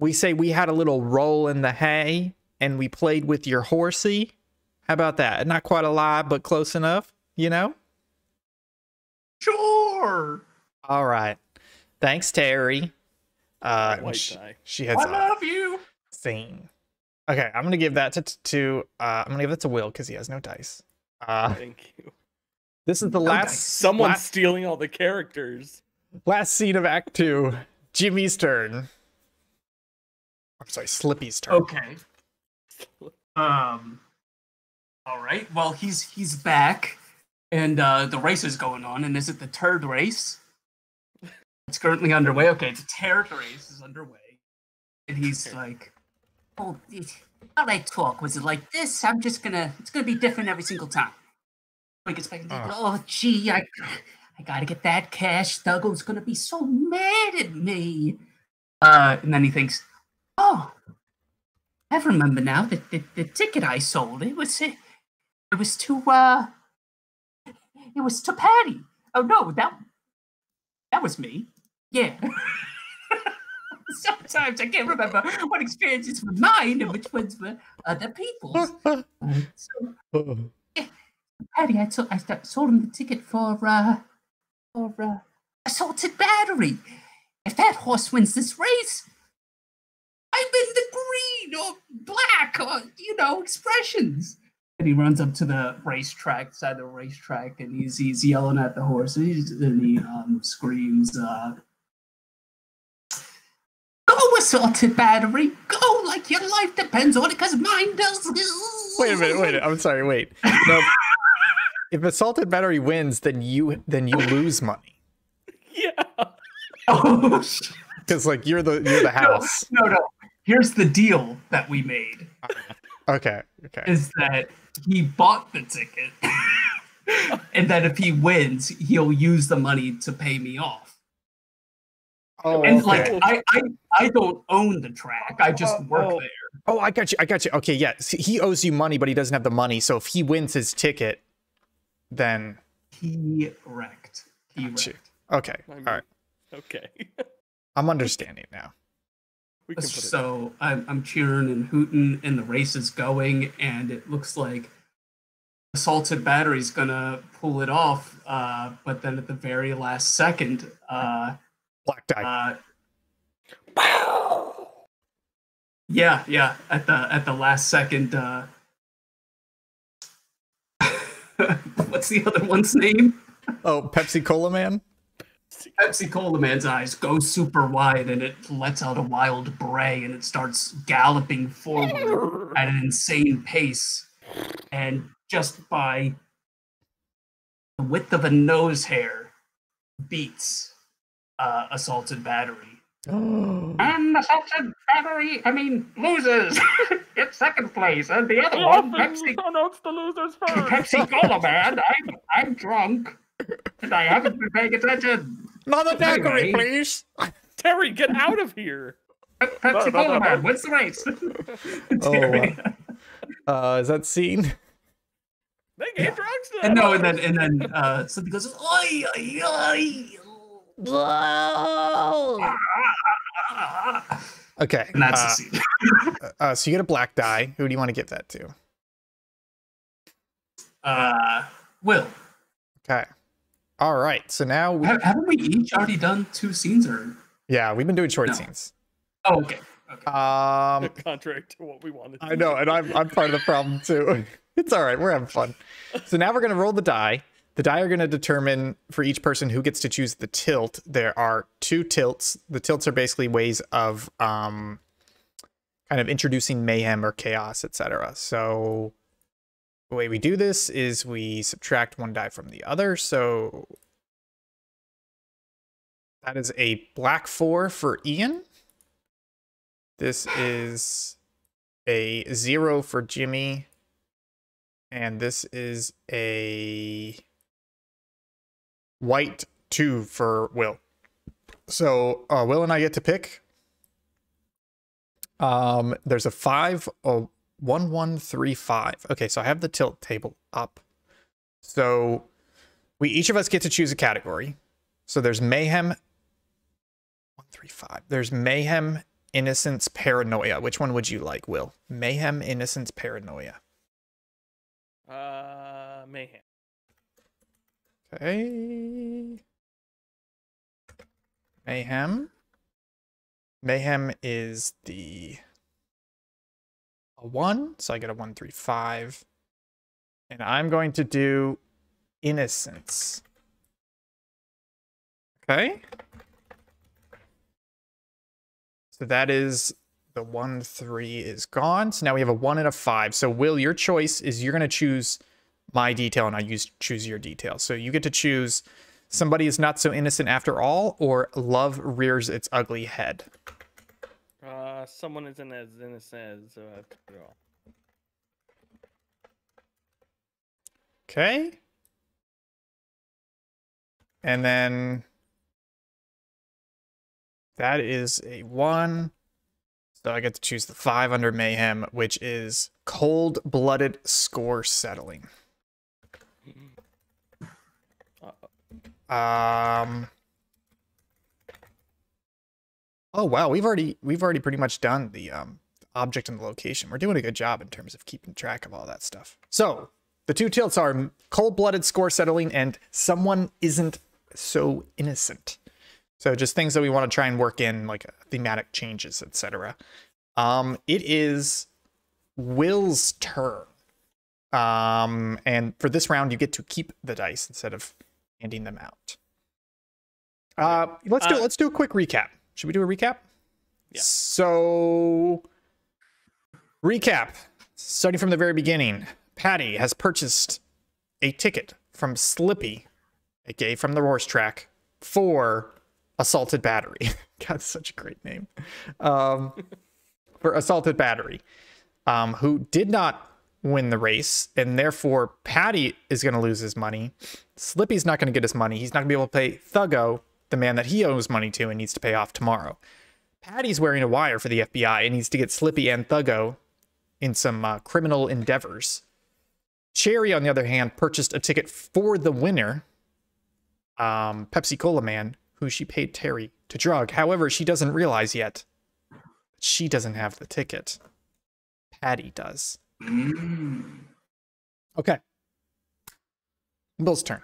We say we had a little roll in the hay and we played with your horsey. How about that? Not quite a lie, but close enough, you know? Sure. All right. Thanks, Terry. She heads off. I love you. Scene. Okay, I'm gonna give that to I'm gonna give that to Will because he has no dice. Thank you. This is the last. Someone's stealing all the characters. Last scene of Act 2. Jimmy's turn. I'm sorry, Slippy's turn. Okay. All right. Well, he's back, and the race is going on. And is it the third race? It's currently underway. Okay, the third race is underway, and he's like, "Oh, how'd I talk? Was it like this? I'm just gonna. It's gonna be different every single time." Like it's like, oh, gee, I gotta get that cash. Douglas gonna be so mad at me. And then he thinks, oh, I remember now that the ticket I sold, it was to Patty. Oh no, that was me. Yeah. Sometimes I can't remember what experiences were mine and which ones were other people's. So, yeah, Patty, I sold him the ticket for assaulted battery. If that horse wins this race, I'm in the green or black or, you know, expressions. And he runs up to the racetrack, side of the racetrack, and he's yelling at the horse. And, he screams, go, assaulted battery. Go like your life depends on it, because mine does. Wait a minute. I'm sorry, wait. No, if assaulted battery wins, then you lose money. Yeah. Because like you're the house. No. Here's the deal that we made. Okay. Is that he bought the ticket, and that if he wins, he'll use the money to pay me off. Oh, and okay. Like I don't own the track. I just work there. Oh, I got you. Okay, yeah. See, he owes you money, but he doesn't have the money. So if he wins his ticket, then he wrecked. Okay. I mean, all right. Okay. I'm understanding now. We can so I'm cheering and hooting, and the race is going, and it looks like Assaulted Battery's gonna pull it off. But then at the very last second, Black Dye. Yeah. At the last second, what's the other one's name? Oh, Pepsi Cola Man. Pepsi Cola Man's eyes go super wide, and it lets out a wild bray, and it starts galloping forward at an insane pace. And just by the width of a nose hair, beats Assaulted Battery. And Assaulted Battery, loses. It's second place, and the other one, Pepsi. The losers first. Pepsi Cola Man. I'm drunk, and I haven't been paying attention. Another daiquiri, please. Terry, get out of here. Pepsi Cola Man, what's the race? Terry. Is that scene? They get drugs now. And then something goes, oi, oi, oi. Whoa. Okay. And that's the scene. So you get a black die. Who do you want to give that to? Will. Okay. All right, so now haven't we each already done two scenes, or? Yeah, we've been doing short scenes. Oh, okay. Contrary to what we wanted. I know, and I'm part of the problem too. It's all right, we're having fun. So now we're gonna roll the die. The die are gonna determine for each person who gets to choose the tilt. There are two tilts. The tilts are basically ways of kind of introducing mayhem or chaos, etc. So the way we do this is we subtract one die from the other. So that is a black 4 for Ian. This is a 0 for Jimmy. And this is a white 2 for Will. So Will and I get to pick. There's a 5. 1135. Okay, so I have the tilt table up. So we each of us get to choose a category. So there's mayhem. 135. There's mayhem, innocence, paranoia. Which one would you like, Will? Mayhem, innocence, paranoia. Mayhem. Okay. Mayhem. Mayhem is the 1, so I get a 135, and I'm going to do innocence. Okay, so that is the 1 3 is gone. So now we have a 1 and a 5. So Will, your choice is you're going to choose my detail, and I choose your detail. So you get to choose somebody is not so innocent after all, or love rears its ugly head. Someone isn't as innocent as after all. Okay. And then that is a 1. So I get to choose the 5 under mayhem, which is cold-blooded score settling. Oh wow, we've already pretty much done the object and the location. We're doing a good job in terms of keeping track of all that stuff. So the two tilts are cold-blooded score settling and someone isn't so innocent. So just things that we want to try and work in, like thematic changes, etc. It is Will's turn, and for this round you get to keep the dice instead of handing them out. Let's do a quick recap. Should we do a recap? Yeah. So, recap. Starting from the very beginning, Patty has purchased a ticket from Slippy, a gay from the horse track, for Assaulted Battery. God, such a great name. For Assaulted Battery, who did not win the race, and therefore Patty is going to lose his money. Slippy's not going to get his money. He's not going to be able to pay Thuggo, the man that he owes money to and needs to pay off tomorrow. Patty's wearing a wire for the FBI and needs to get Slippy and Thuggo in some criminal endeavors. Cherry, on the other hand, purchased a ticket for the winner, Pepsi Cola Man, who she paid Terry to drug. However, she doesn't realize yet she doesn't have the ticket. Patty does. Okay. Bill's turn.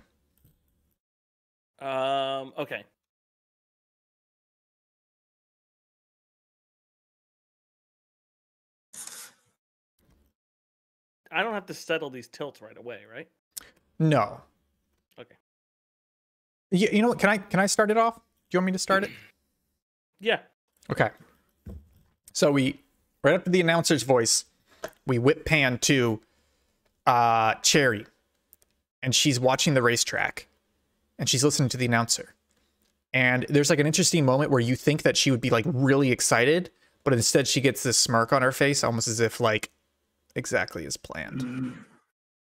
Okay. I don't have to settle these tilts right away, right? No. Okay. You know what? Can I start it off? Do you want me to start it? Yeah. Okay. So we, right after the announcer's voice, we whip pan to Cherry. And she's watching the racetrack. And she's listening to the announcer. And there's like an interesting moment where you think that she would be like really excited. But instead she gets this smirk on her face, almost as if like, exactly as planned.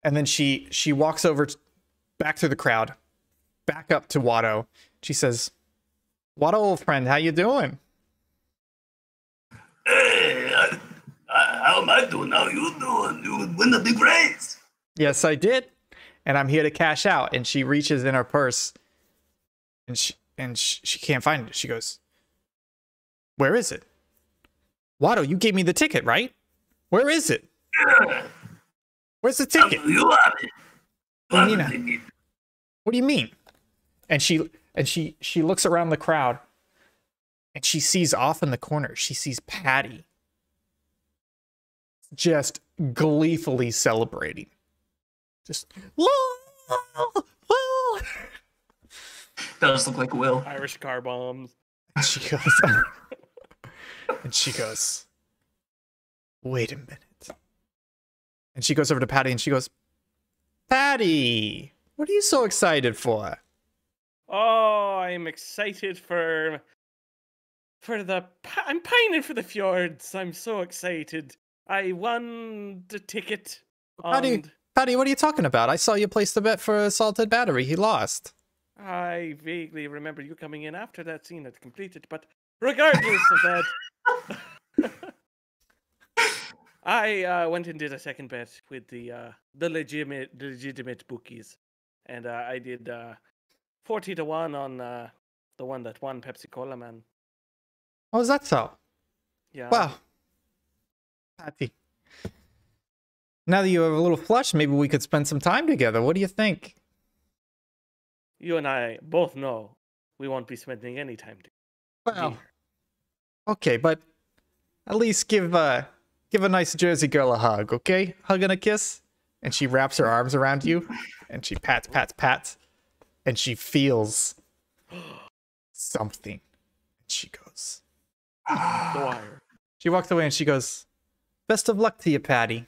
And then she walks over back through the crowd, back up to Watto. She says, "Watto, old friend, how you doing?" "Hey, how am I doing? How you doing? You win the big race." "Yes, I did, and I'm here to cash out." And she reaches in her purse, and she can't find it. She goes, "Where is it? Watto, you gave me the ticket, right? Where is it? Where's the ticket? You have it. What do you mean?" And she looks around the crowd, and she sees off in the corner, she sees Patty just gleefully celebrating. Just Will. Does look like Will. Irish car bombs. And she goes wait a minute. And she goes over to Patty and she goes, "Patty, what are you so excited for?" "Oh, I'm excited for I'm pining for the fjords. I'm so excited. I won the ticket." "Well, Patty, what are you talking about? I saw you place the bet for Assaulted Battery. He lost." "I vaguely remember you coming in after that scene had completed, but regardless of that, I went and did a second bet with the legitimate bookies, and I did 40 to 1 on the one that won, Pepsi Cola Man." "Oh, is that so?" "Yeah." "Wow, Patty. Now that you have a little flush, maybe we could spend some time together. What do you think?" "You and I both know we won't be spending any time together." "Well, okay, but at least give a nice Jersey girl a hug, okay? Hug and a kiss." And she wraps her arms around you, and she pats, and she feels something. She goes, "The wire." She walks away and she goes, "Best of luck to you, Patty.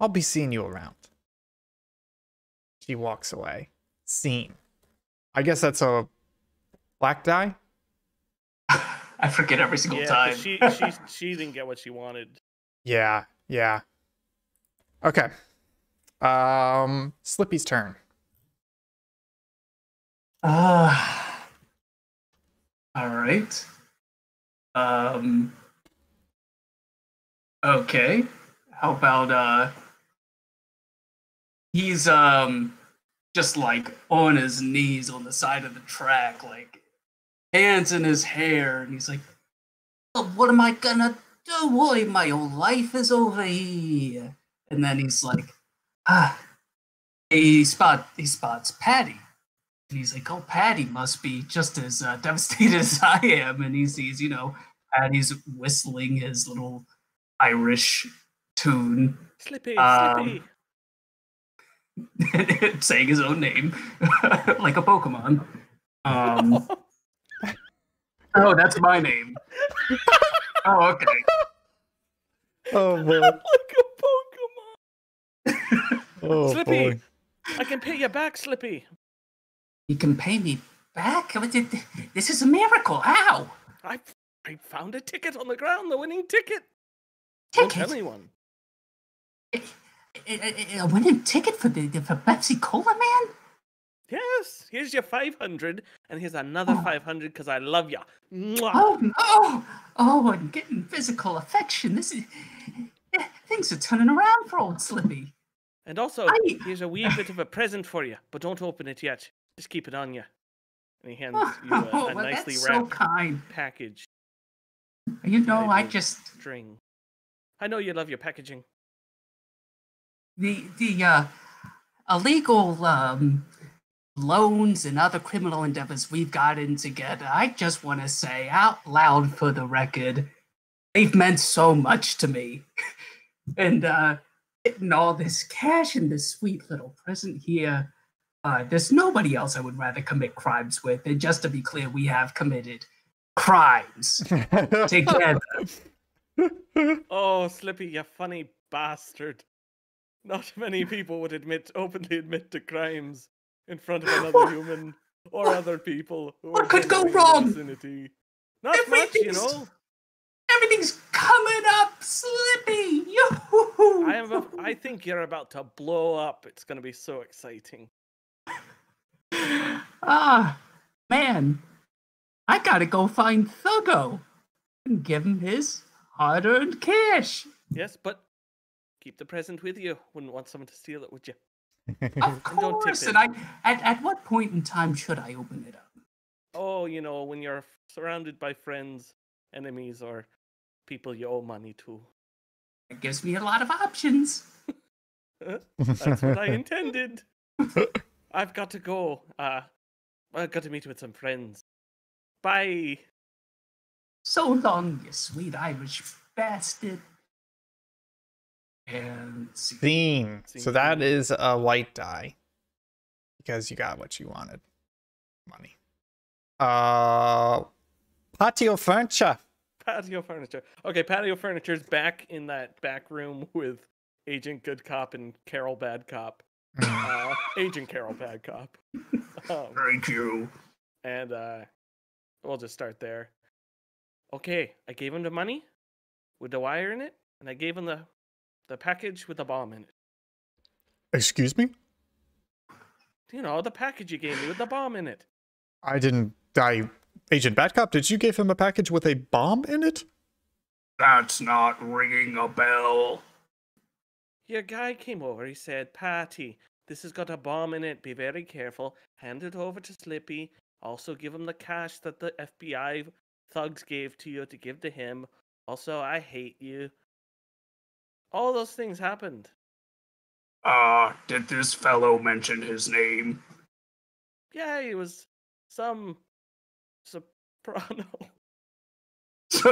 I'll be seeing you around." She walks away. Scene. I guess that's a black die? I forget every single time. She didn't get what she wanted. Yeah, yeah. Okay. Slippy's turn. All right. Okay. How about he's just like on his knees on the side of the track, like hands in his hair, and he's like, "Oh, what am I gonna do? Boy, my whole life is over here." And then he's like, he spots Patty. And he's like, "Oh, Patty must be just as devastated as I am." And he sees, you know, Patty's whistling his little Irish tune. "Slippy, Slippy." Saying his own name, like a Pokemon. "Oh, that's my name." "Oh, okay." Oh, boy. "Like a Pokemon." "Oh, Slippy, boy. I can pay you back, Slippy." "You can pay me back? This is a miracle. How? I found a ticket on the ground, the winning ticket. Don't tell anyone. A winning ticket for Pepsi Cola Man? Yes. Here's your 500, and here's another 500 because I love you. Mwah. Oh no! Oh, I'm getting physical affection. This is things are turning around for old Slippy. And also, here's a wee bit of a present for you, but don't open it yet. Just keep it on you. And he hands you a nicely wrapped package. You know, I just string. I know you love your packaging. The illegal loans and other criminal endeavors we've got in together, I just want to say out loud for the record, they've meant so much to me. And getting all this cash and this sweet little present here, there's nobody else I would rather commit crimes with. And just to be clear, we have committed crimes together. Oh, Slippy, you funny bastard. Not many people would openly admit to crimes in front of another human or other people. What could go wrong? Not much, you know. Everything's coming up, Slippy. I think you're about to blow up. It's going to be so exciting. Ah, man. I got to go find Thuggo and give him his hard-earned cash. Yes, but keep the present with you. Wouldn't want someone to steal it, would you? Of course. And at what point in time should I open it up? Oh, you know, when you're surrounded by friends, enemies, or people you owe money to. It gives me a lot of options. That's what I intended. I've got to go. I've got to meet with some friends. Bye. So long, you sweet Irish bastard. And scene. So that is a light die because you got what you wanted. Money. Patio furniture. Patio furniture. Okay, patio furniture's back in that back room with Agent Good Cop and Carol Bad Cop. Agent Carol Bad Cop. Thank you. And we'll just start there. Okay, I gave him the money with the wire in it, and I gave him the package with the bomb in it. Excuse me? You know, the package you gave me with the bomb in it. Agent Bad Cop, did you give him a package with a bomb in it? That's not ringing a bell. Your guy came over, he said, Patty, this has got a bomb in it, be very careful. Hand it over to Slippy. Also give him the cash that the FBI thugs gave to you to give to him. Also, I hate you. All those things happened. Did this fellow mention his name? Yeah, he was some Soprano.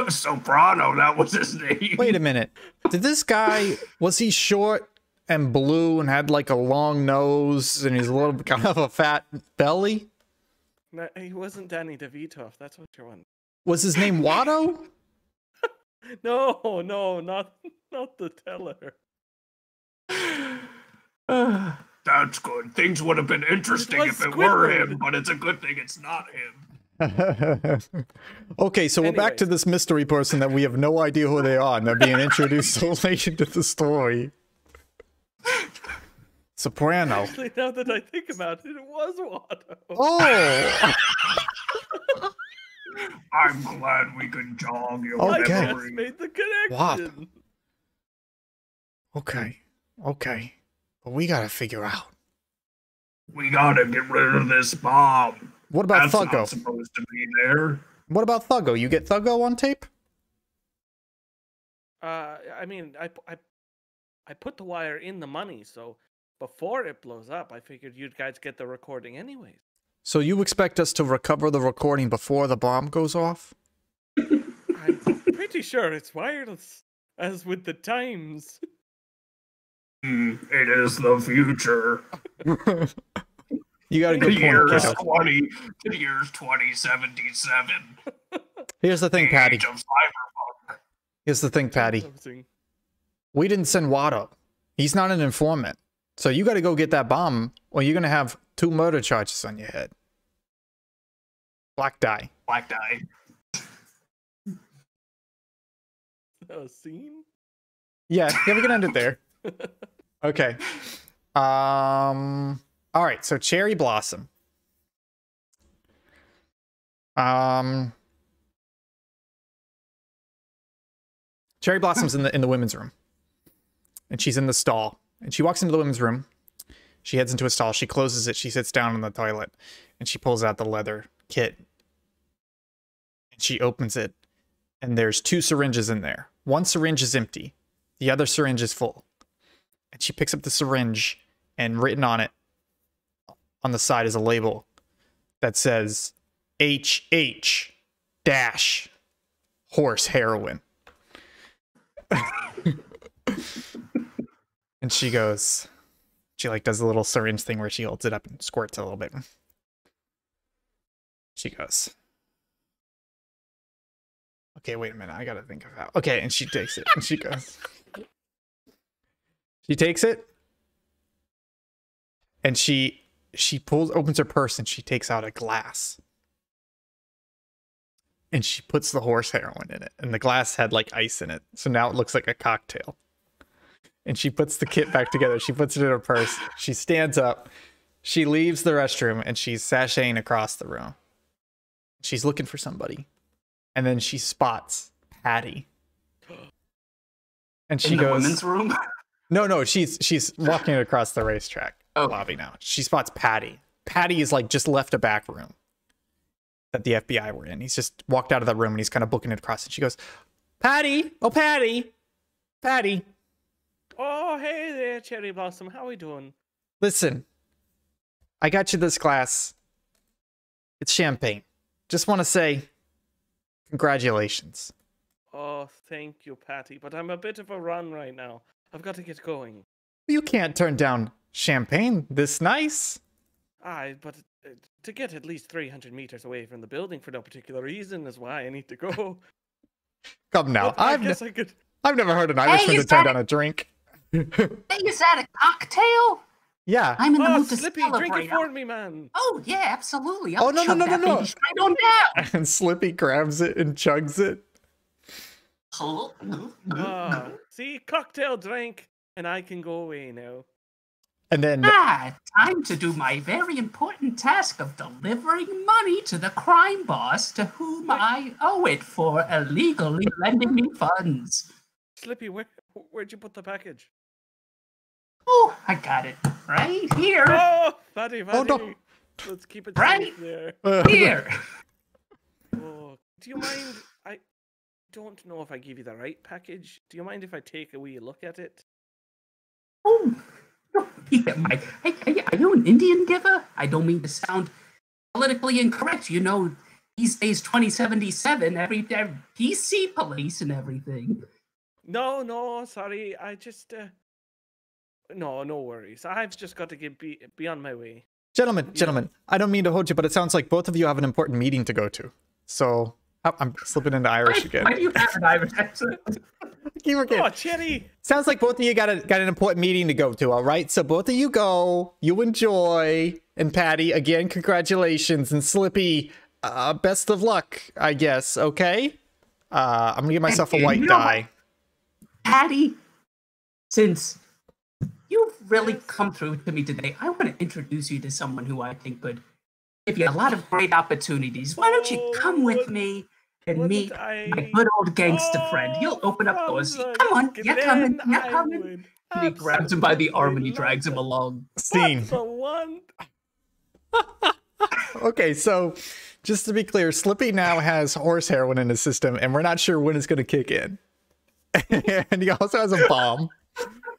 Soprano, that was his name. Wait a minute. Did this guy, was he short and blue and had like a long nose and he's a little kind of a fat belly? No, he wasn't Danny DeVito, if that's what you're wondering. Was his name Watto? No, not the teller. That's good. Things would have been interesting if it were him, but it's a good thing it's not him. Okay, so anyway, we're back to this mystery person that we have no idea who they are, and they're being introduced so late into the story. Soprano. Actually, now that I think about it, it was Watto. Oh! I'm glad we could jog your memory. Made the connection. Wop. Okay. But we gotta figure out. We gotta get rid of this bomb. What about Thuggo? That's not supposed to be there. What about Thuggo? You get Thuggo on tape? I mean, I put the wire in the money, so before it blows up, I figured you guys get the recording anyways. So you expect us to recover the recording before the bomb goes off? I'm pretty sure it's wireless, as with the times. It is the future. You got a good point. 2077. Here's the thing, Patty. We didn't send Watto. He's not an informant. So you got to go get that bomb, or you're going to have 2 murder charges on your head. Black dye. Black dye. A scene? Yeah, we can end it there. Okay. All right, so Cherry Blossom. Cherry Blossom's in the women's room. And she's in the stall. And she walks into the women's room. She heads into a stall. She closes it. She sits down on the toilet. And she pulls out the leather kit. And she opens it. And there's 2 syringes in there. One syringe is empty. The other syringe is full. And she picks up the syringe, and written on it, on the side, is a label that says HH-horse heroin. And she goes, she like does a little syringe thing where she holds it up and squirts a little bit. She goes, okay, wait a minute. I got to think of how. Okay, and she takes it and she goes. She takes it and she opens her purse and she takes out a glass. And she puts the horse heroin in it. And the glass had like ice in it. So now it looks like a cocktail. And she puts the kit back together. She puts it in her purse. She stands up. She leaves the restroom and she's sashaying across the room. She's looking for somebody. And then she spots Patty. And she goes, in the women's room? No, she's walking across the racetrack lobby now. She spots Patty. Patty is like just left a back room that the FBI were in. He's just walked out of that room and he's kind of booking it across. And she goes, Patty! Oh, Patty! Patty! Oh, hey there, Cherry Blossom. How are we doing? Listen, I got you this glass. It's champagne. Just want to say, congratulations. Oh, thank you, Patty, but I'm a bit of a run right now. I've got to get going. You can't turn down champagne this nice. Aye, but to get at least 300 meters away from the building for no particular reason is why I need to go. Come now. I've never heard an Irishman to turn down a drink. Is that a cocktail? Yeah. I'm in the mood to celebrate. Drink it for me, man. Oh, yeah, absolutely. I'll no. Right on down. And Slippy grabs it and chugs it. See, cocktail drink, and I can go away now. And then... time to do my very important task of delivering money to the crime boss to whom I owe it for illegally lending me funds. Slippy, where'd you put the package? Oh, I got it right here. Oh, fatty. Oh, no. Let's keep it right there. Here. Oh, do you mind? I don't know if I give you the right package. Do you mind if I take a wee look at it? Oh, yeah, Mike. Hey, are you an Indian giver? I don't mean to sound politically incorrect. You know, these days, 2077, every PC police and everything. No, sorry. I just... No worries. I've just got to be on my way. Gentlemen, I don't mean to hold you, but it sounds like both of you have an important meeting to go to. So I'm slipping into Irish again. Why do you have an Irish accent? Oh, Chetty! Sounds like both of you got an important meeting to go to. All right, so both of you go. You enjoy. And Patty, again, congratulations. And Slippy, best of luck, I guess. Okay. I'm gonna give myself a white dye. Patty, since you've really come through to me today, I want to introduce you to someone who I think could give you a lot of great opportunities. Why don't you come with me and meet my good old gangster friend? He'll open up doors. Come on, you're coming, you're coming. And he grabs him by the arm and he drags him along. Scene. Okay, so just to be clear, Slippy now has horse heroin in his system, and we're not sure when it's going to kick in. And he also has a bomb.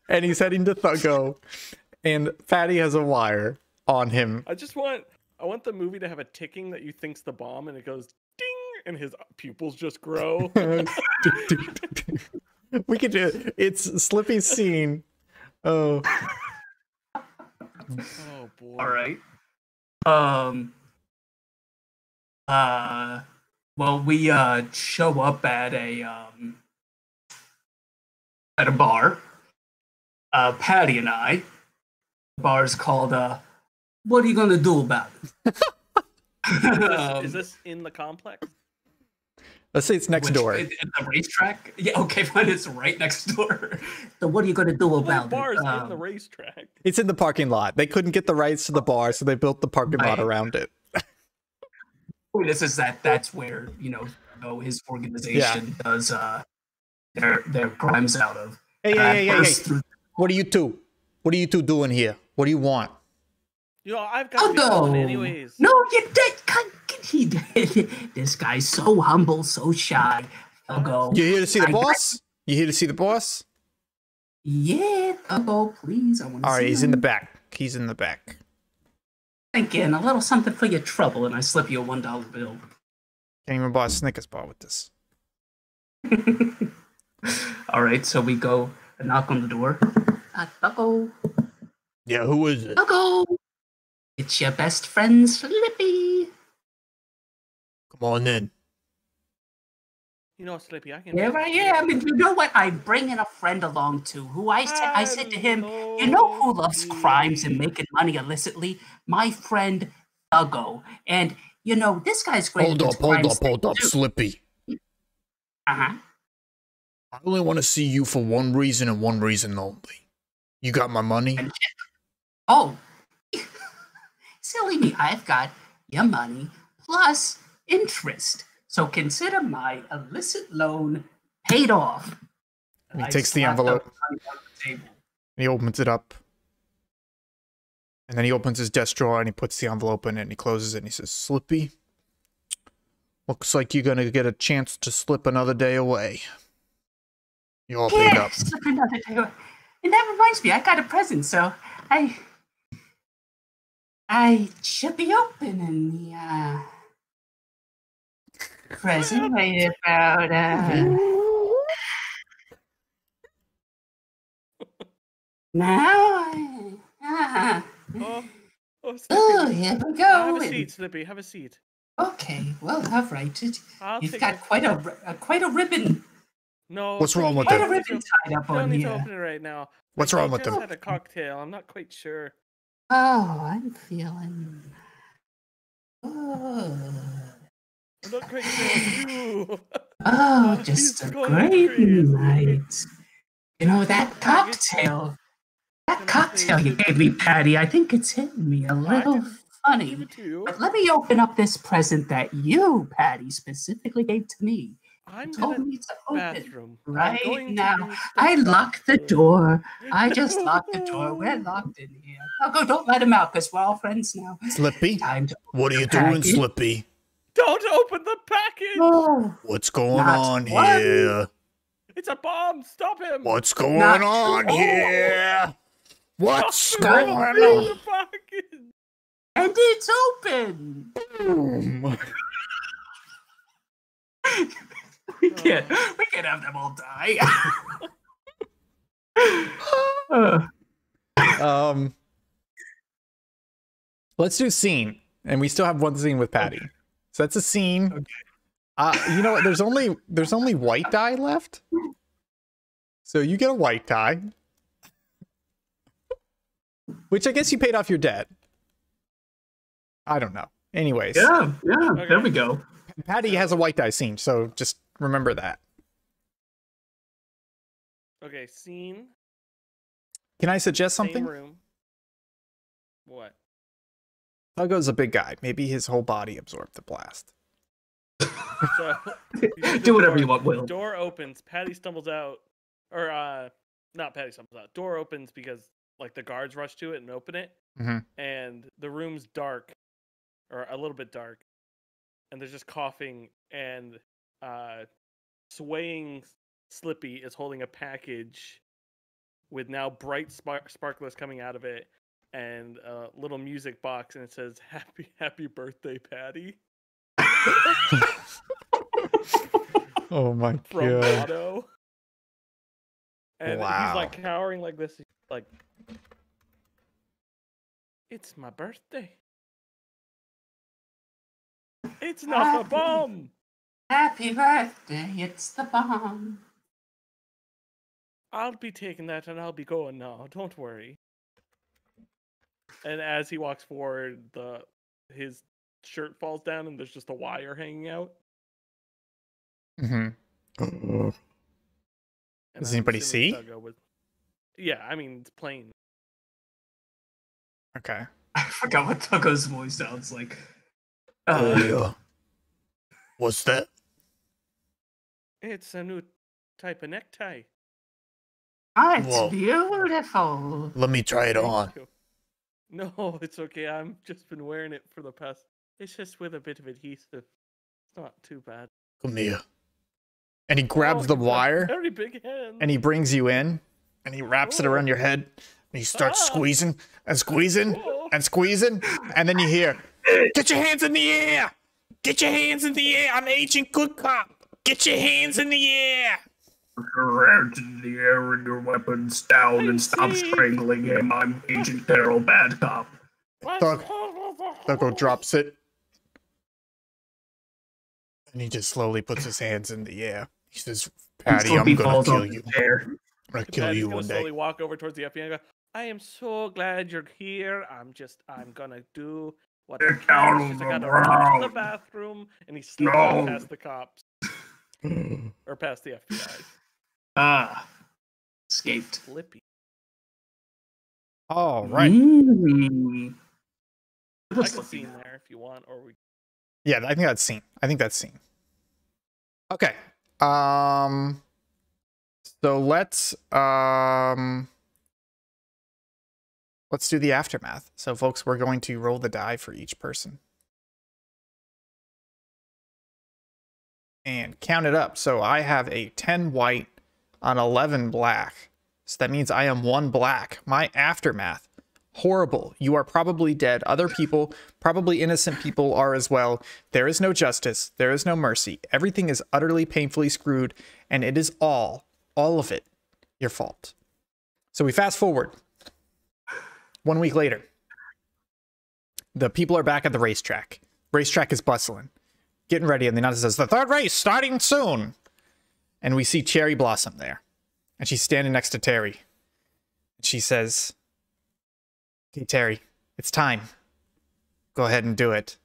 And he's heading to Thuggo, and Fatty has a wire on him. I want the movie to have a ticking that you think's the bomb, and it goes ding, and his pupils just grow. We could do it. It's Slippy's scene. Oh boy. All right. Well, we show up at a bar. Patty and I, the bar's called, What Are You Gonna Do About It? Is this in the complex? Let's say it's next door. At the racetrack? Yeah, okay, fine, it's right next door. So what are you going to do about it? The bar is in the racetrack. It's in the parking lot. They couldn't get the rights to the bar, so they built the parking lot around it. This is that's where, you know, his organization does their crimes out of. Hey. What are you two? What are you two doing here? What do you want? Yo, I've got to go anyways. No, you did. He did. This guy's so humble, so shy. I'll go. You here to see the boss? You here to see the boss? Yeah. I'll go, please. I want to see. All right, he's in the back. He's in the back. Again, a little something for your trouble, and I slip you a $1 bill. Can't even buy a Snickers bar with this. All right, so we go and knock on the door. Bucko. Yeah, who is it? Bucko. It's your best friend, Slippy. Come on in. You know, Slippy, I can. There I am. And you know what? I bring in a friend along too, who I said to him, you know who loves crimes and making money illicitly? My friend Thuggo. And you know, this guy's great. Hold up, Slippy. Uh-huh. I only want to see you for one reason and one reason only. You got my money? Oh. Silly me, I've got your money plus interest. So consider my illicit loan paid off. He takes the envelope. He opens it up. And then he opens his desk drawer and he puts the envelope in it and he closes it and he says, Slippy, looks like you're going to get a chance to slip another day away. You all paid up. Slip another day away. And that reminds me, I got a present, so I should be opening the present right about now. Oh, here we go. Have a seat, Slippy. Have a seat. Okay. Well, all right. You've got quite a ribbon. No. What's wrong with it? Quite a ribbon tied up on here. Don't need to open it right now. What's wrong with them? I just had a cocktail. I'm not quite sure. Oh, I'm feeling. Oh. I'm not quite sure you. Oh, just a great night. You know, that cocktail you gave me, Patty, I think it's hitting me a little funny. But let me open up this present that you, Patty, specifically gave to me. I'm told me to open right now. I locked the door. I just locked the door. We're locked in here. Oh, go! Don't let him out, because we're all friends now. Slippy, what are you doing, Slippy? Don't open the package. No. What's going on here? It's a bomb. Stop him. What's going on here? What's going on? And it's open. Boom. We can't have them all die. Let's do scene, and we still have one scene with Patty. So that's a scene. Okay. You know what? There's only white dye left, so you get a white dye, which I guess you paid off your debt. I don't know. Anyways. Yeah. Okay. There we go. Patty has a white dye scene, so just remember that. Okay, scene. Can I suggest something? Same room. What? Thuggo's a big guy. Maybe his whole body absorbed the blast. So, do whatever you want, Will. Door opens. Patty stumbles out. Or, not Patty stumbles out. Door opens because, like, the guards rush to it and open it. Mm-hmm. And the room's dark. Or a little bit dark. And they're just coughing. And swaying Slippy is holding a package with now bright sparklers coming out of it. And a little music box, and it says, Happy birthday, Patty. Oh my god. From Otto. And he's like cowering like this. He's like, it's my birthday. It's not the bomb. Happy birthday, it's the bomb. I'll be taking that and I'll be going now. Don't worry. And as he walks forward, his shirt falls down and there's just a wire hanging out. Mm-hmm. Does anybody see? Yeah, I mean, it's plain. Okay. I forgot what Tuggo's voice sounds like. What's that? It's a new type of necktie. Oh, it's beautiful. Let me try it on. No, it's okay. I've just been wearing it for the past. It's just with a bit of adhesive. It's not too bad. Come here. And he grabs the wire. Very big hand. And he brings you in. And he wraps it around your head. And he starts squeezing and squeezing and squeezing. And then you hear, "Get your hands in the air! Get your hands in the air! I'm Agent Good Cop! Get your hands in the air! Get your hands in the air and your weapons down and stop strangling him. I'm Agent Carol Bad Cop." Thuggo drops it. And he just slowly puts his hands in the air. He says, "Patty, I'm gonna kill you. I'm gonna kill you one day." Slowly walk over towards the FBI and go, "I am so glad you're here. I'm gonna do what I can. I gotta run to the bathroom." And he slips out past the cops. Or past the FBI. Ah. Escaped. Flippy. All right. I can see there if you want, or we. Yeah, I think that's scene. Okay. So let's do the aftermath. So folks, we're going to roll the die for each person and count it up. So I have a 10 white on 11 black. So that means I am 1 black. My aftermath. Horrible. You are probably dead. Other people, probably innocent people, are as well. There is no justice. There is no mercy. Everything is utterly painfully screwed, and it is all of it, your fault. So we fast forward. 1 week later, the people are back at the racetrack. Racetrack is bustling, getting ready, and the announcer says, "The third race starting soon." And we see Cherry Blossom there, and she's standing next to Terry. She says, "Hey, Terry, it's time. Go ahead and do it."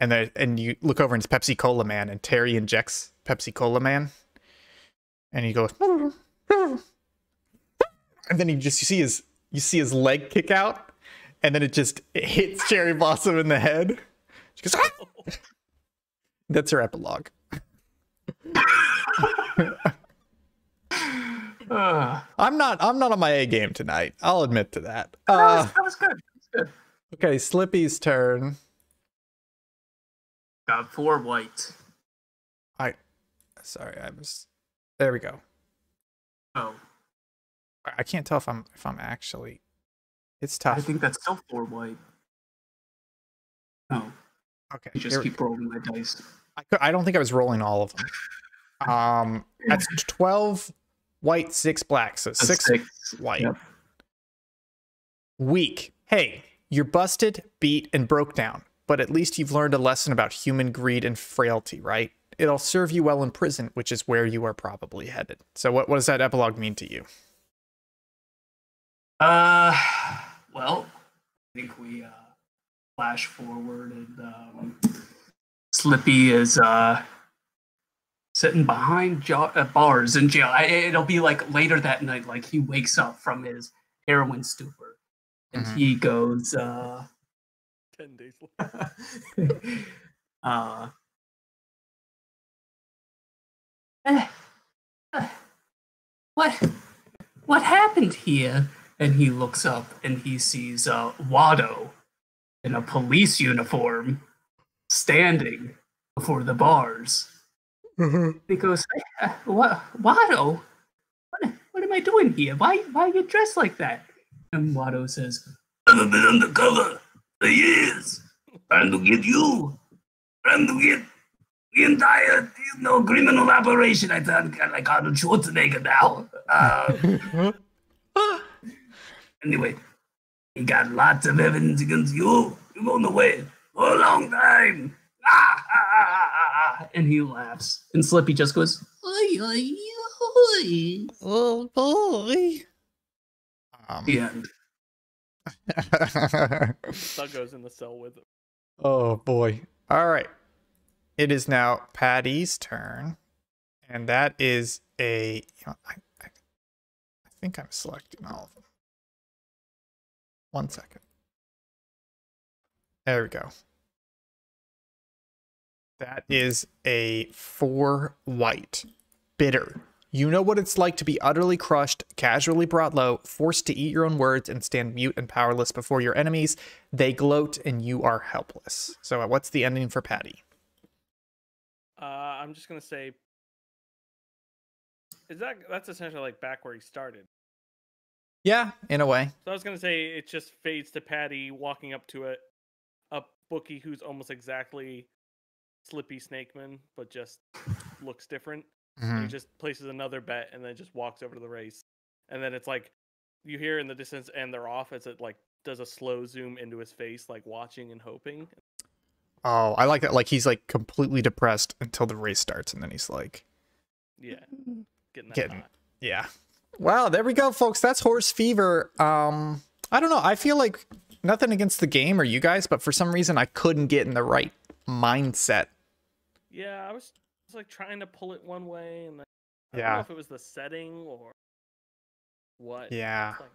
And there, and you look over and it's Pepsi Cola Man, and Terry injects Pepsi Cola Man. And he goes, and then you see his leg kick out, and then it hits Cherry Blossom in the head. She goes, "Ah!" That's her epilogue. I'm not on my A game tonight. I'll admit to that. That was good. Okay, Slippy's turn. Got 4 white. Sorry, I was. There we go. Oh, I can't tell if I'm actually. It's tough. I think that's still 4 white. Oh. Okay. You just keep rolling my dice. I don't think I was rolling all of them. That's 12. White, 6 black, so 6 white. Yep. Weak. Hey, you're busted, beat, and broke down, but at least you've learned a lesson about human greed and frailty, right? It'll serve you well in prison, which is where you are probably headed. So what does that epilogue mean to you? Well, I think we flash forward, and Slippy is... sitting behind bars in jail. It'll be like later that night, like he wakes up from his heroin stupor, and he goes, 10 days later. What happened here? And he looks up and he sees Watto in a police uniform standing before the bars. He goes, "Watto, what am I doing here? Why are you dressed like that?" And Watto says, "I've been undercover for years, trying to get you, trying to get the entire, you know, criminal operation. I sound kind of like Arnold Schwarzenegger now." Anyway, he got lots of evidence against you. You've been away for a long time. And he laughs, and Slippy just goes, "Oi, oi, oi. Oh boy." Yeah. Thuggo's in the cell with him. Oh boy. All right. It is now Patty's turn. And that is a... You know, I think I'm selecting all of them. 1 second. There we go. That is a 4 white. Bitter. You know what it's like to be utterly crushed, casually brought low, forced to eat your own words, and stand mute and powerless before your enemies. They gloat, and you are helpless. So what's the ending for Patty? I'm just going to say... That's essentially like back where he started. Yeah, in a way. So I was going to say it just fades to Patty walking up to a bookie who's almost exactly Slippy Snakeman, but just looks different. Mm-hmm. He just places another bet and then just walks over to the race, and then it's like you hear in the distance, and they're off as it like does a slow zoom into his face, like watching and hoping. Oh, I like that. Like he's like completely depressed until the race starts, and then he's like, yeah, getting hot. Yeah. Wow, there we go, folks. That's Horse Fever. I don't know. I feel like nothing against the game or you guys, but for some reason I couldn't get in the right mindset. Yeah, I was. Like trying to pull it one way, and then I don't know if it was the setting or what. Yeah, like,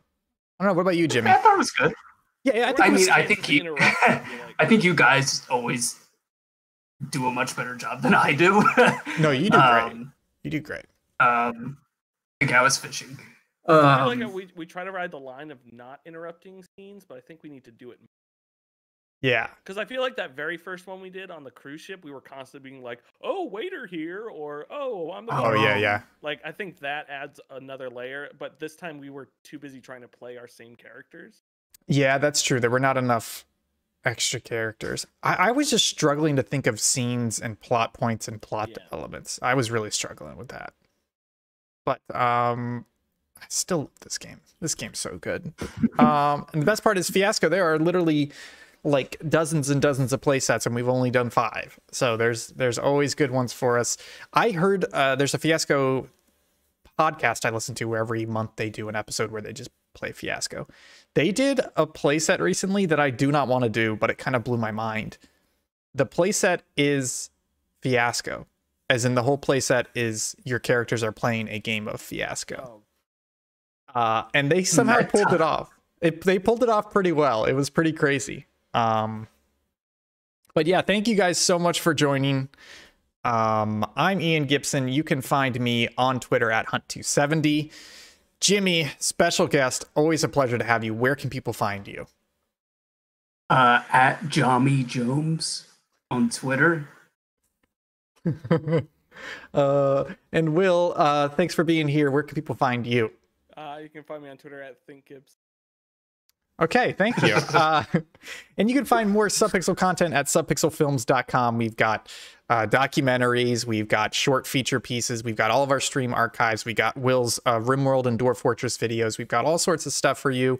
I don't know. What about you, Jimmy? I thought it was good. Yeah, I think you guys always do a much better job than I do. No, you do great. You do great. I think I was fishing. I feel like we try to ride the line of not interrupting scenes, but I think we need to do it. Yeah, because I feel like that very first one we did on the cruise ship, we were constantly being like, "Oh, waiter here," or "Oh, I'm the." Oh yeah, yeah. Like I think that adds another layer, but this time we were too busy trying to play our same characters. Yeah, that's true. There were not enough extra characters. I was just struggling to think of scenes and plot points and plot elements. I was really struggling with that. But I still love this game. This game's so good. And the best part is Fiasco. There are literally like dozens and dozens of play sets, and we've only done 5, so there's always good ones for us. I heard there's a Fiasco podcast I listen to where every month they do an episode where they just play Fiasco. They did a play set recently that I do not want to do, but it kind of blew my mind. The play set is Fiasco, as in the whole play set is your characters are playing a game of Fiasco. And they somehow pulled it off. They pulled it off pretty well. It was pretty crazy. But yeah, thank you guys so much for joining. I'm Ian Gibson. You can find me on Twitter at Hunt270. Jimmy, special guest, always a pleasure to have you. Where can people find you? At Jami Jones on Twitter. And Will, thanks for being here. Where can people find you? You can find me on Twitter at think Gibbs. Okay, thank you. And you can find more Subpixel content at subpixelfilms.com. We've got documentaries, we've got short feature pieces, we've got all of our stream archives, we got Will's RimWorld and Dwarf Fortress videos, we've got all sorts of stuff for you.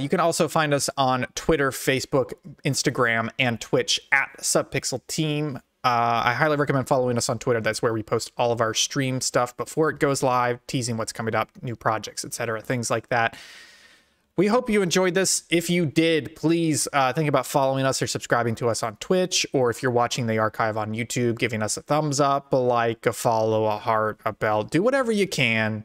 You can also find us on Twitter, Facebook, Instagram, and Twitch at Subpixel Team. I highly recommend following us on Twitter. That's where we post all of our stream stuff before it goes live, teasing what's coming up, new projects, etc., things like that. We hope you enjoyed this. If you did, please think about following us or subscribing to us on Twitch, or if you're watching the archive on YouTube, giving us a thumbs up, a like, a follow, a heart, a bell. Do whatever you can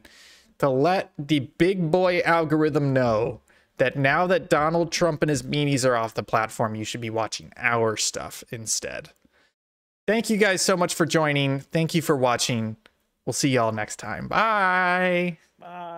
to let the big boy algorithm know that now that Donald Trump and his meanies are off the platform, you should be watching our stuff instead. Thank you guys so much for joining. Thank you for watching. We'll see y'all next time. Bye. Bye.